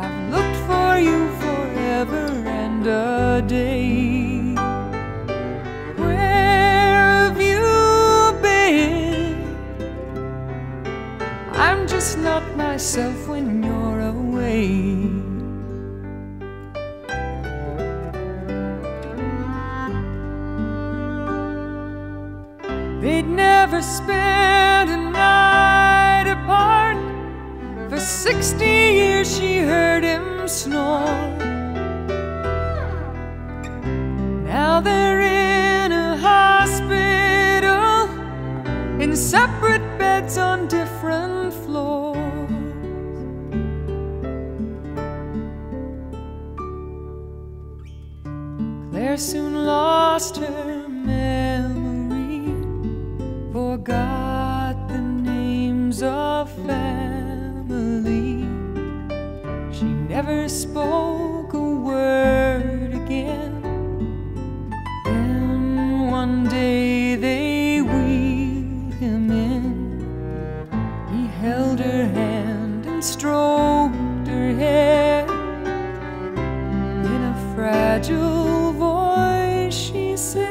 I've looked for you forever and a day. Where have you been? I'm just not myself when you're away. They'd never spent a night apart. For sixty years she heard him snore. Now they're in a hospital, in separate beds on different floors. Claire soon lost her memory, forgot the names of family. She never spoke a word again. Then one day they wheeled him in. He held her hand and stroked her hair. In a fragile voice she said,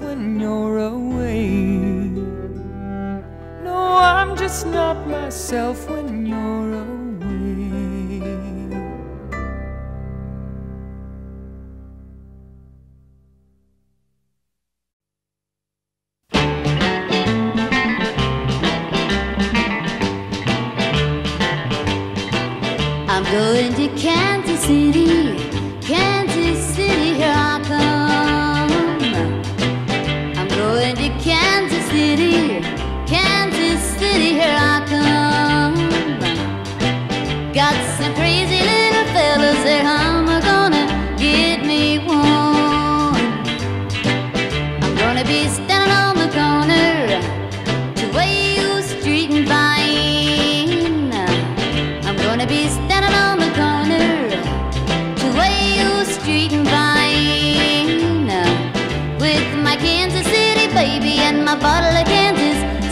when you're away. No, I'm just not myself when you're away. I'm going to Kansas City, Kansas City, here I come. Kansas City, here I come. Got some crazy little fellas there, I'm gonna get me one. I'm gonna be standing on the corner to Wayne Street and Vine. I'm gonna be standing on the corner to Wayne Street and Vine, with my Kansas City baby and my bottle of Kansas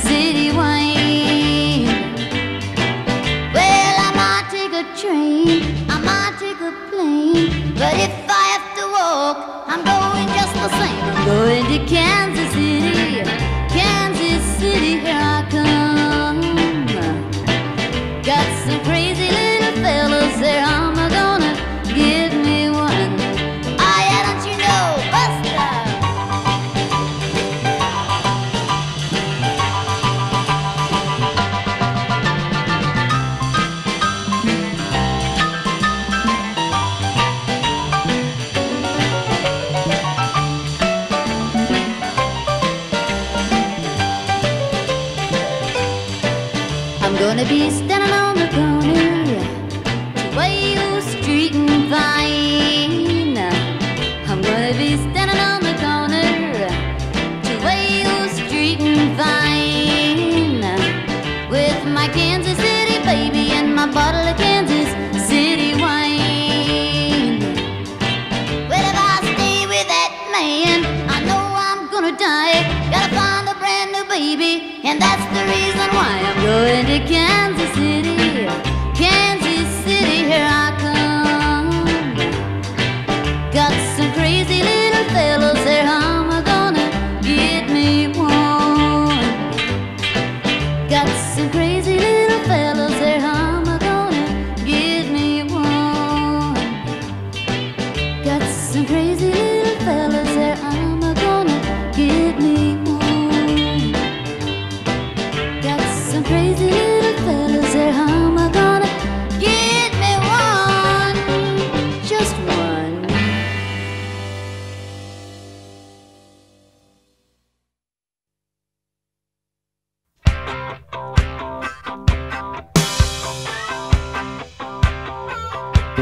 City wine. Well, I might take a train, I might take a plane, but if I have to walk, I'm going just the same. I'm going to Kansas City, Kansas City, here I come. Got some crazy little fellas there, I'm gonna give me one. Oh yeah, don't you know, Buster?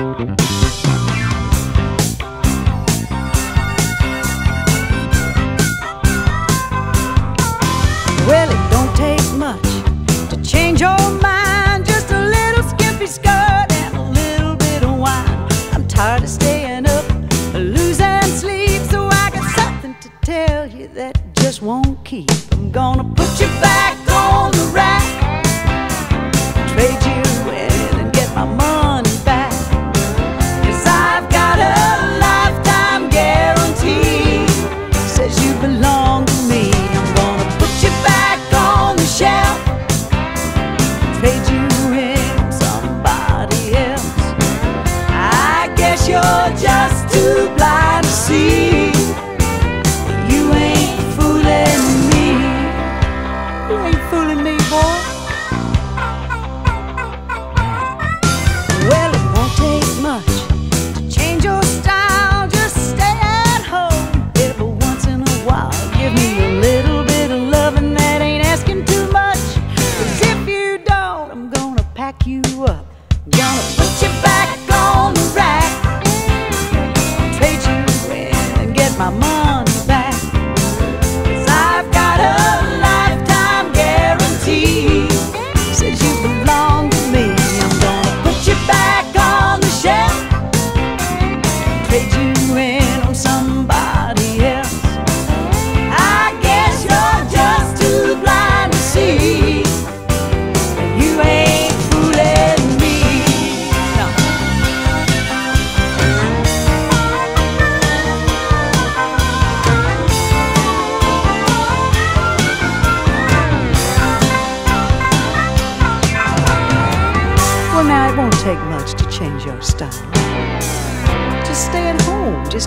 Well, it don't take much to change your mind. Just a little skimpy skirt and a little bit of wine. I'm tired of staying up, losing sleep, so I got something to tell you that just won't keep. I'm gonna put you back on the rack, trade you in and get my money back, 'cause I've got a lifetime guarantee, says you belong to me. I'm gonna put you back on the shelf, trade you in somebody else. I guess you're just too blind to see.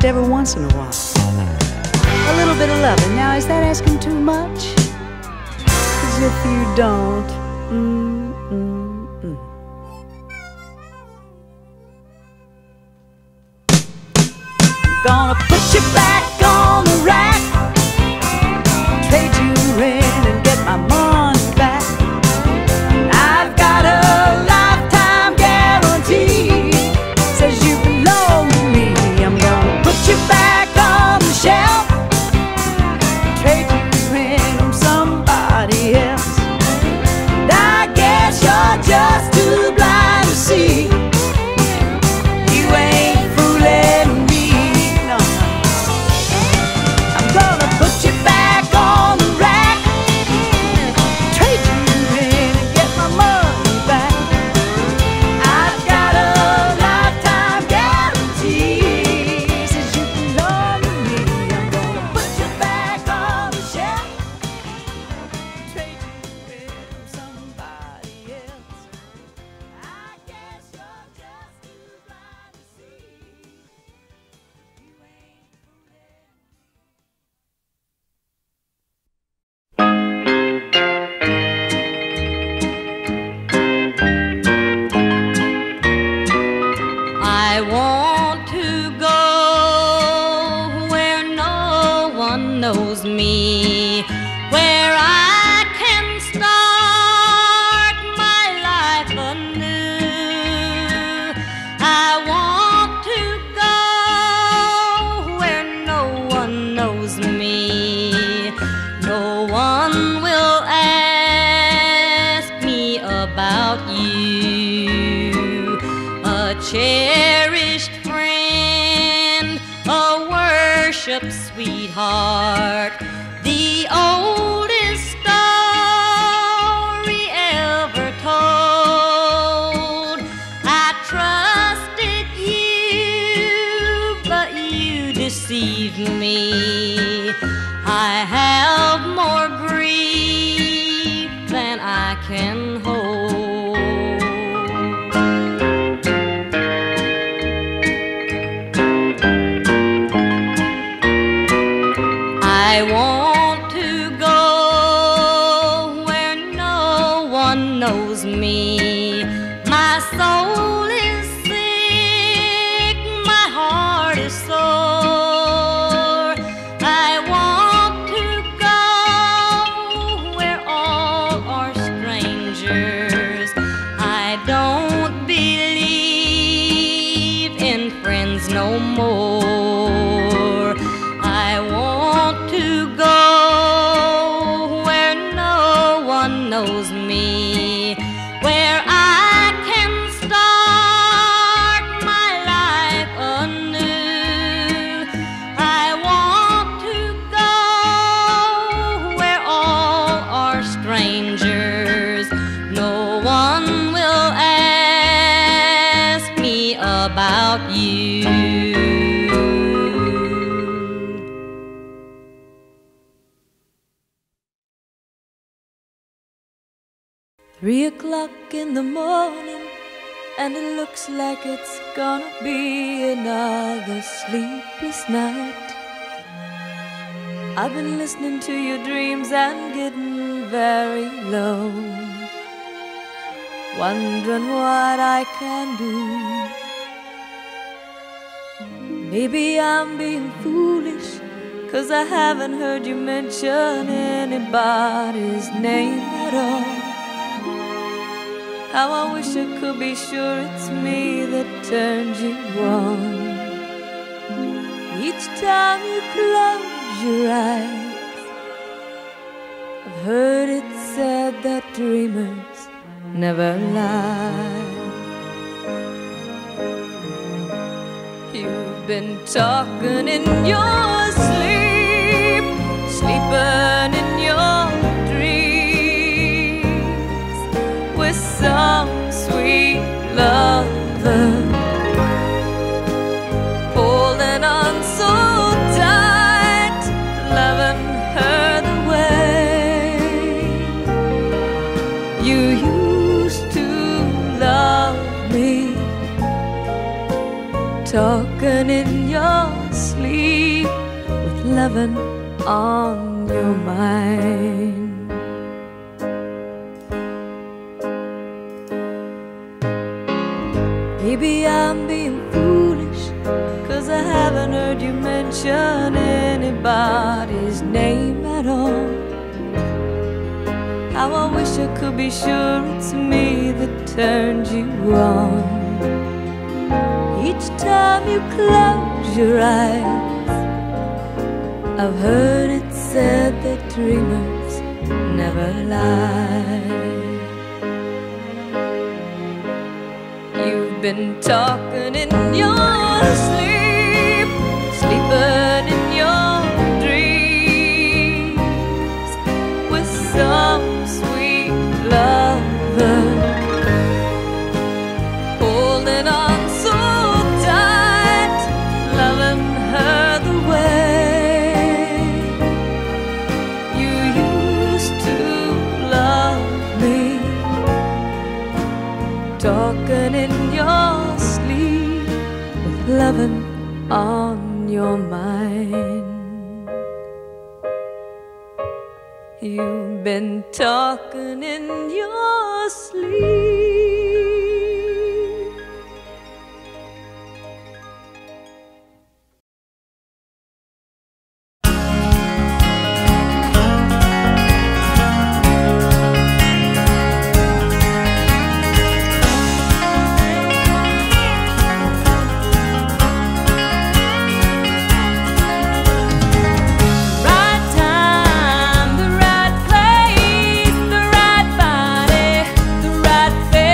Every once in a while, a little bit of loving. Now, is that asking too much? 'Cause if you don't, mm, mm, mm. I'm gonna put you back on the rack, trade you in and get my money back. I've got a lifetime guarantee, says you belong to me. I'm gonna put you back on the shelf, trade you in on somebody else. And I guess you're just too blind to see. You ain't fooling me, no. I'm gonna put you back on the rack, trade you in and get my money back. I've got a lifetime guarantee. I don't believe no more. I want to go where no one knows me, where I can start my life anew. I want to go where all are strangers, no one will ask me about you. Three o'clock in the morning, and it looks like it's gonna be another sleepless night. I've been listening to your dreams and getting very low, wondering what I can do. Maybe I'm being foolish, 'cause I haven't heard you mention anybody's name at all. How I wish I could be sure it's me that turns you on. Each time you close your eyes, I've heard it said that dreamers never lie. You've been talking in your sleep, sleeping in your some sweet lover, holding on so tight, loving her the way you used to love me. Talking in your sleep, with loving on your mind. Maybe I'm being foolish, 'cause I haven't heard you mention anybody's name at all. How I wish I could be sure it's me that turned you on. Each time you close your eyes, I've heard it said that dreamers never lie. Been talking in your sleep, sleeping in your dreams, with some sweet lover, holding on so tight, loving her the way you used to love me. Talking in your sleep, with loving on your mind. You've been talking in your sleep. Right time, the right place, the right body, the right face.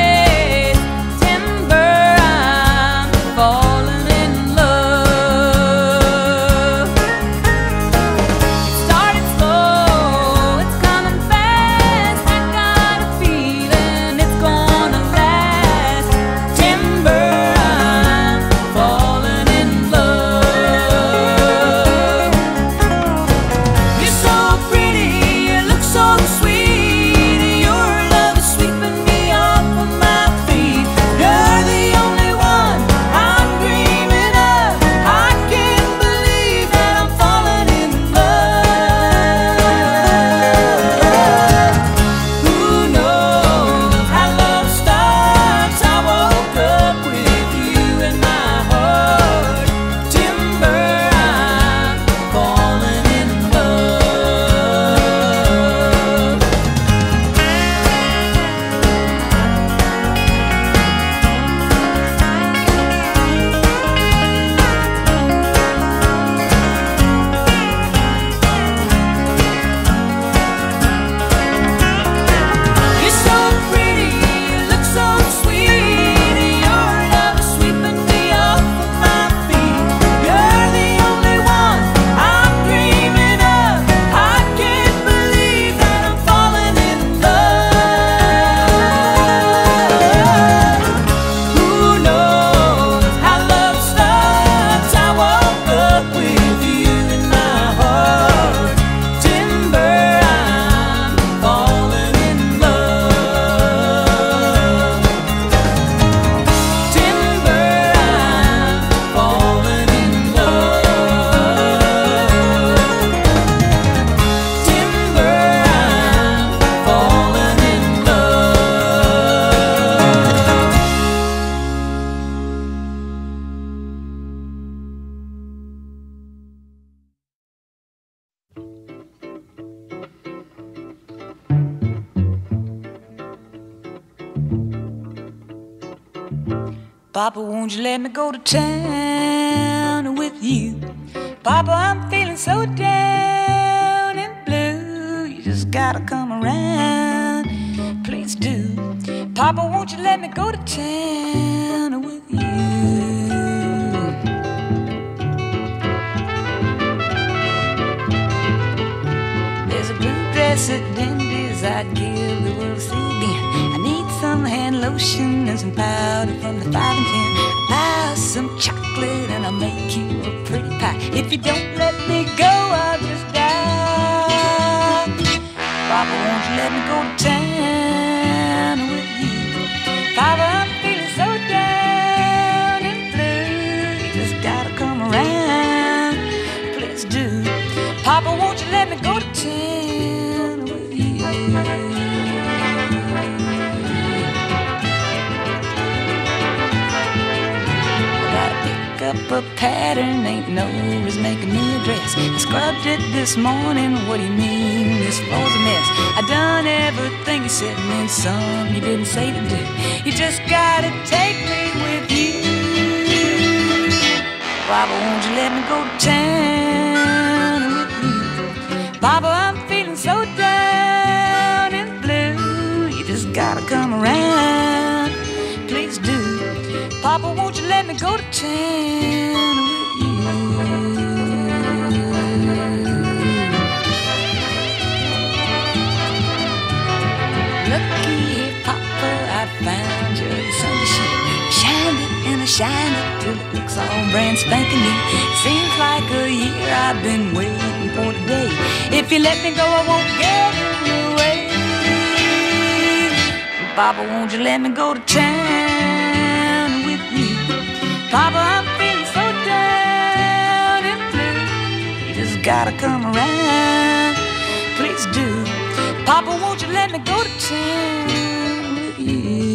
Papa, won't you let me go to town with you? Papa, I'm feeling so down and blue. You just gotta come around, please do. Papa, won't you let me go to town with you? There's a blue dress at Dendy's I'd give the world to see again. I need some hand lotion and some powder from the five and ten. I'll buy some chocolate and I'll make you a pretty pie. If you don't let me go, I'll just die. Papa, won't you let me go to town with you? Papa, I'm feeling so down and blue. You just gotta come around, please do. Papa, won't you let me go to town with you? Up a pattern, ain't no is making me a dress. I scrubbed it this morning, what do you mean this floor's a mess? I done everything you said and then some you didn't say to do. You just gotta take me with you. Papa, won't you let me go to town with you? Papa, I'm feeling so down and blue. You just gotta come around, please do. Papa, won't you let me go to town with you? Looky here, Papa, I found your Sunday sheet. Shined it and I shined it till it looks all brand spanking new. Seems like a year I've been waiting for today. If you let me go, I won't get away. Papa, won't you let me go to town? Papa, I'm feeling so down and blue. You just gotta come around, please do. Papa, won't you let me go to town with you?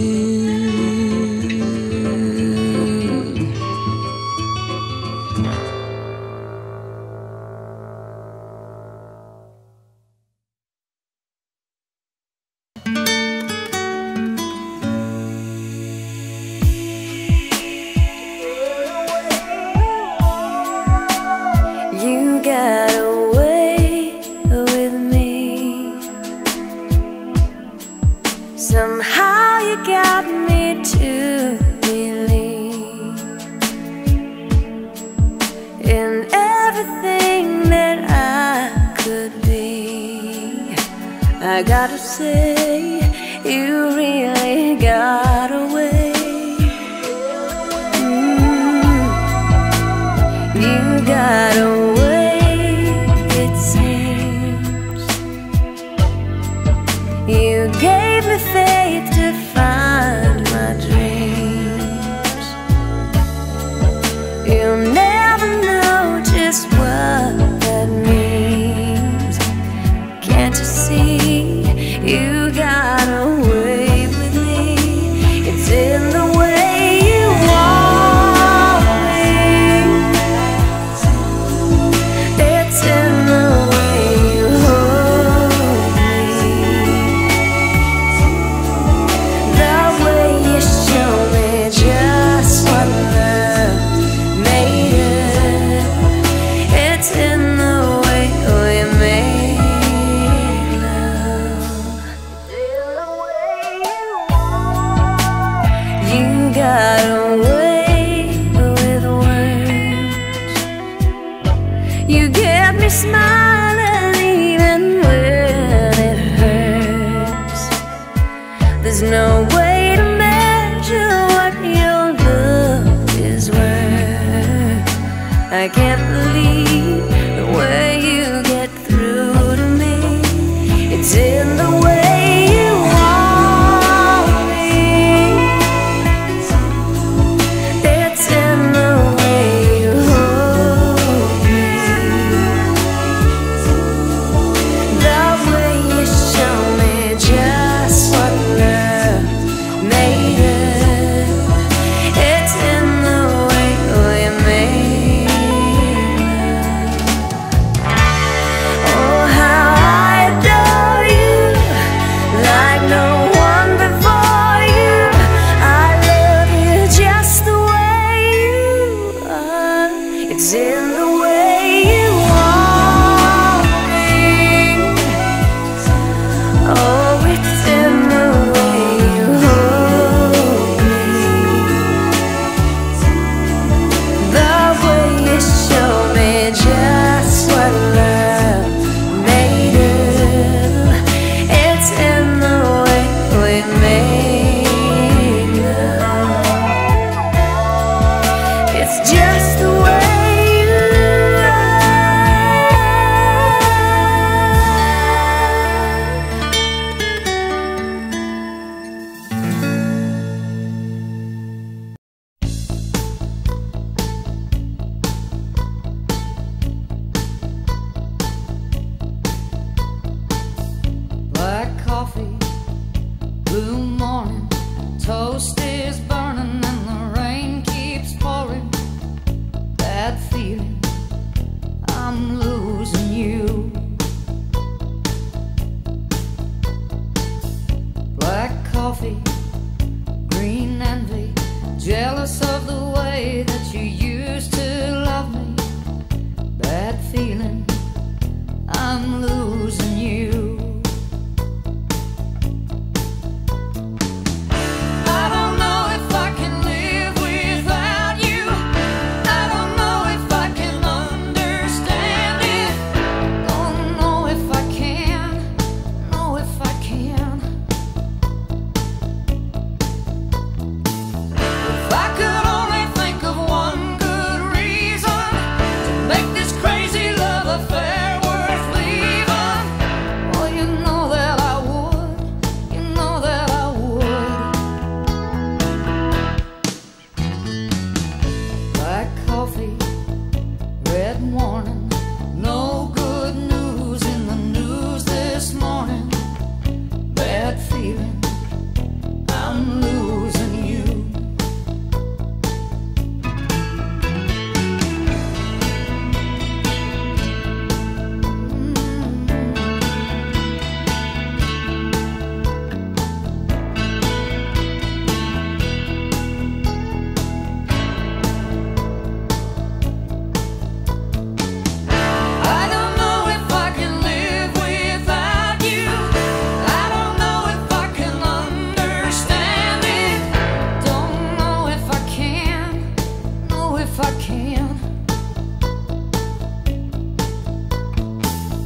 if I can.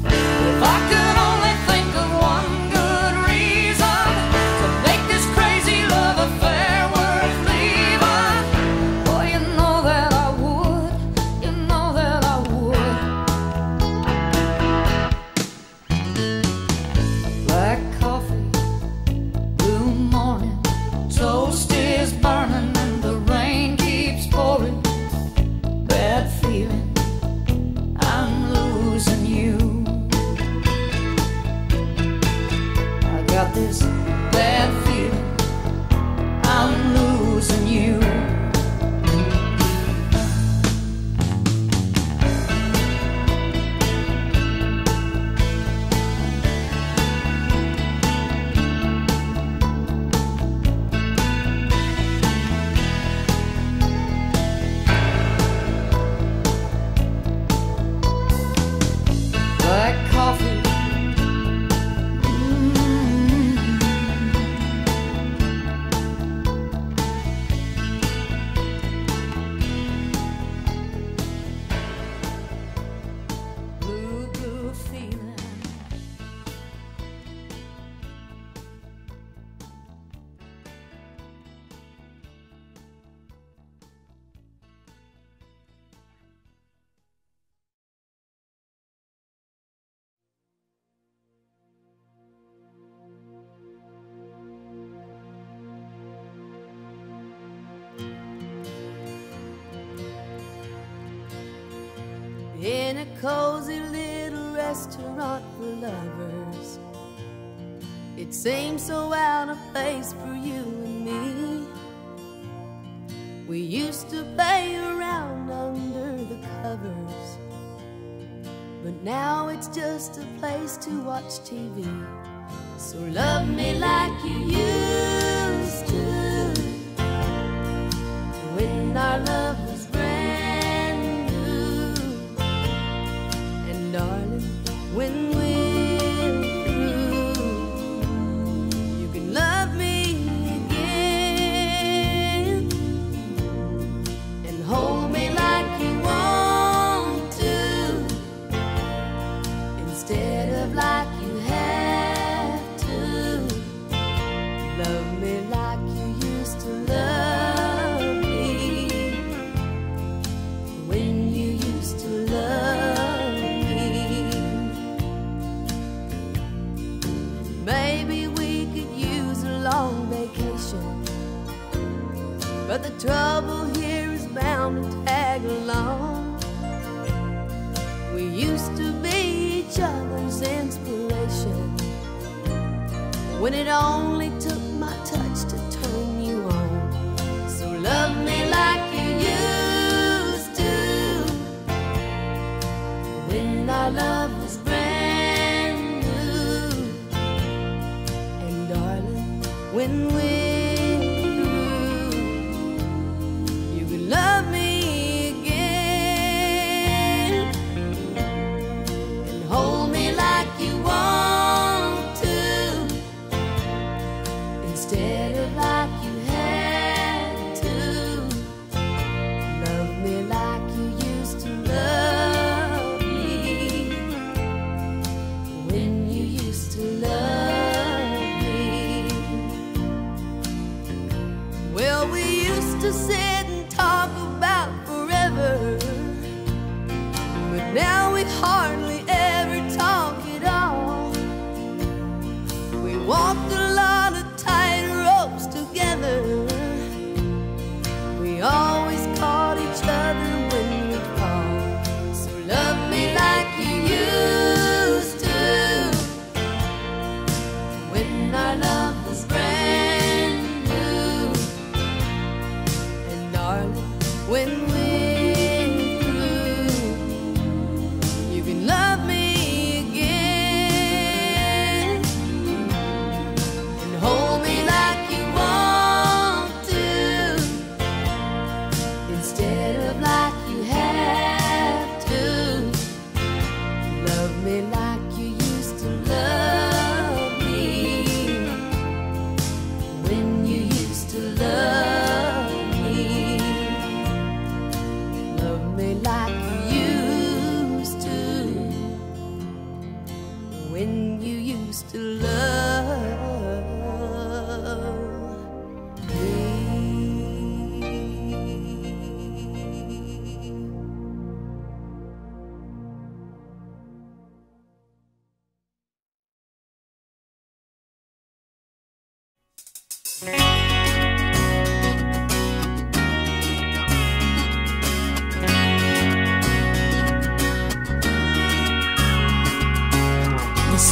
If I could only think of one good reason to make this crazy love affair worth leaving, well, you know that I would, you know that I would. Black coffee, blue morning, toast is burning and the rain keeps pouring. Bad feeling, I'm losing you. I got this bad feeling, I'm losing you. In a cozy little restaurant for lovers, it seems so out of place for you and me. We used to play around under the covers, but now it's just a place to watch T V. So love me like you used to, when our love was darling, when we're through, you can love me again and hold me like you want to, instead of like you have to. Love me like you used to love me, when you used to love me. But the trouble here is bound to tag along. We used to be each other's inspiration, when it only took my touch to turn you on. So love me like you used to, when our love was brand new. And darling, when we like you used to, when you used to love me.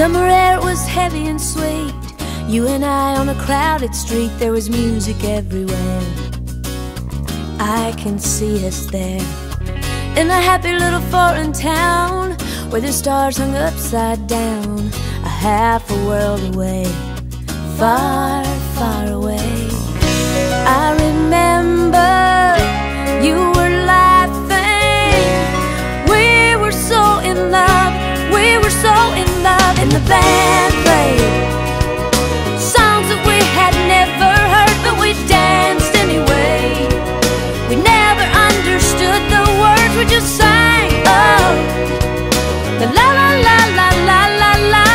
Summer air was heavy and sweet. You and I on a crowded street. There was music everywhere. I can see us there, in a happy little foreign town, where the stars hung upside down, a half a world away, far, far away. I remember you were laughing. We were so in love. We were so in love, and the band played songs that we had never heard, but we danced anyway. We never understood the words, we just sang, oh, la la la la la la la,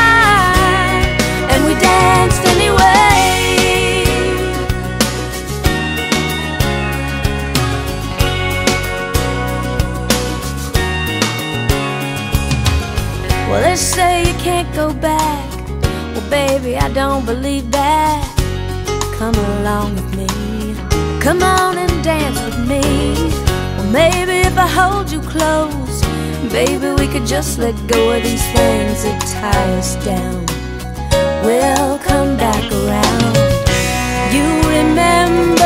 and we danced anyway. Well, they say you can't go back. Well, baby, I don't believe that. Come along with me. Come on and dance with me. Well, maybe if I hold you close, baby, we could just let go of these things that tie us down. We'll come back around. You remember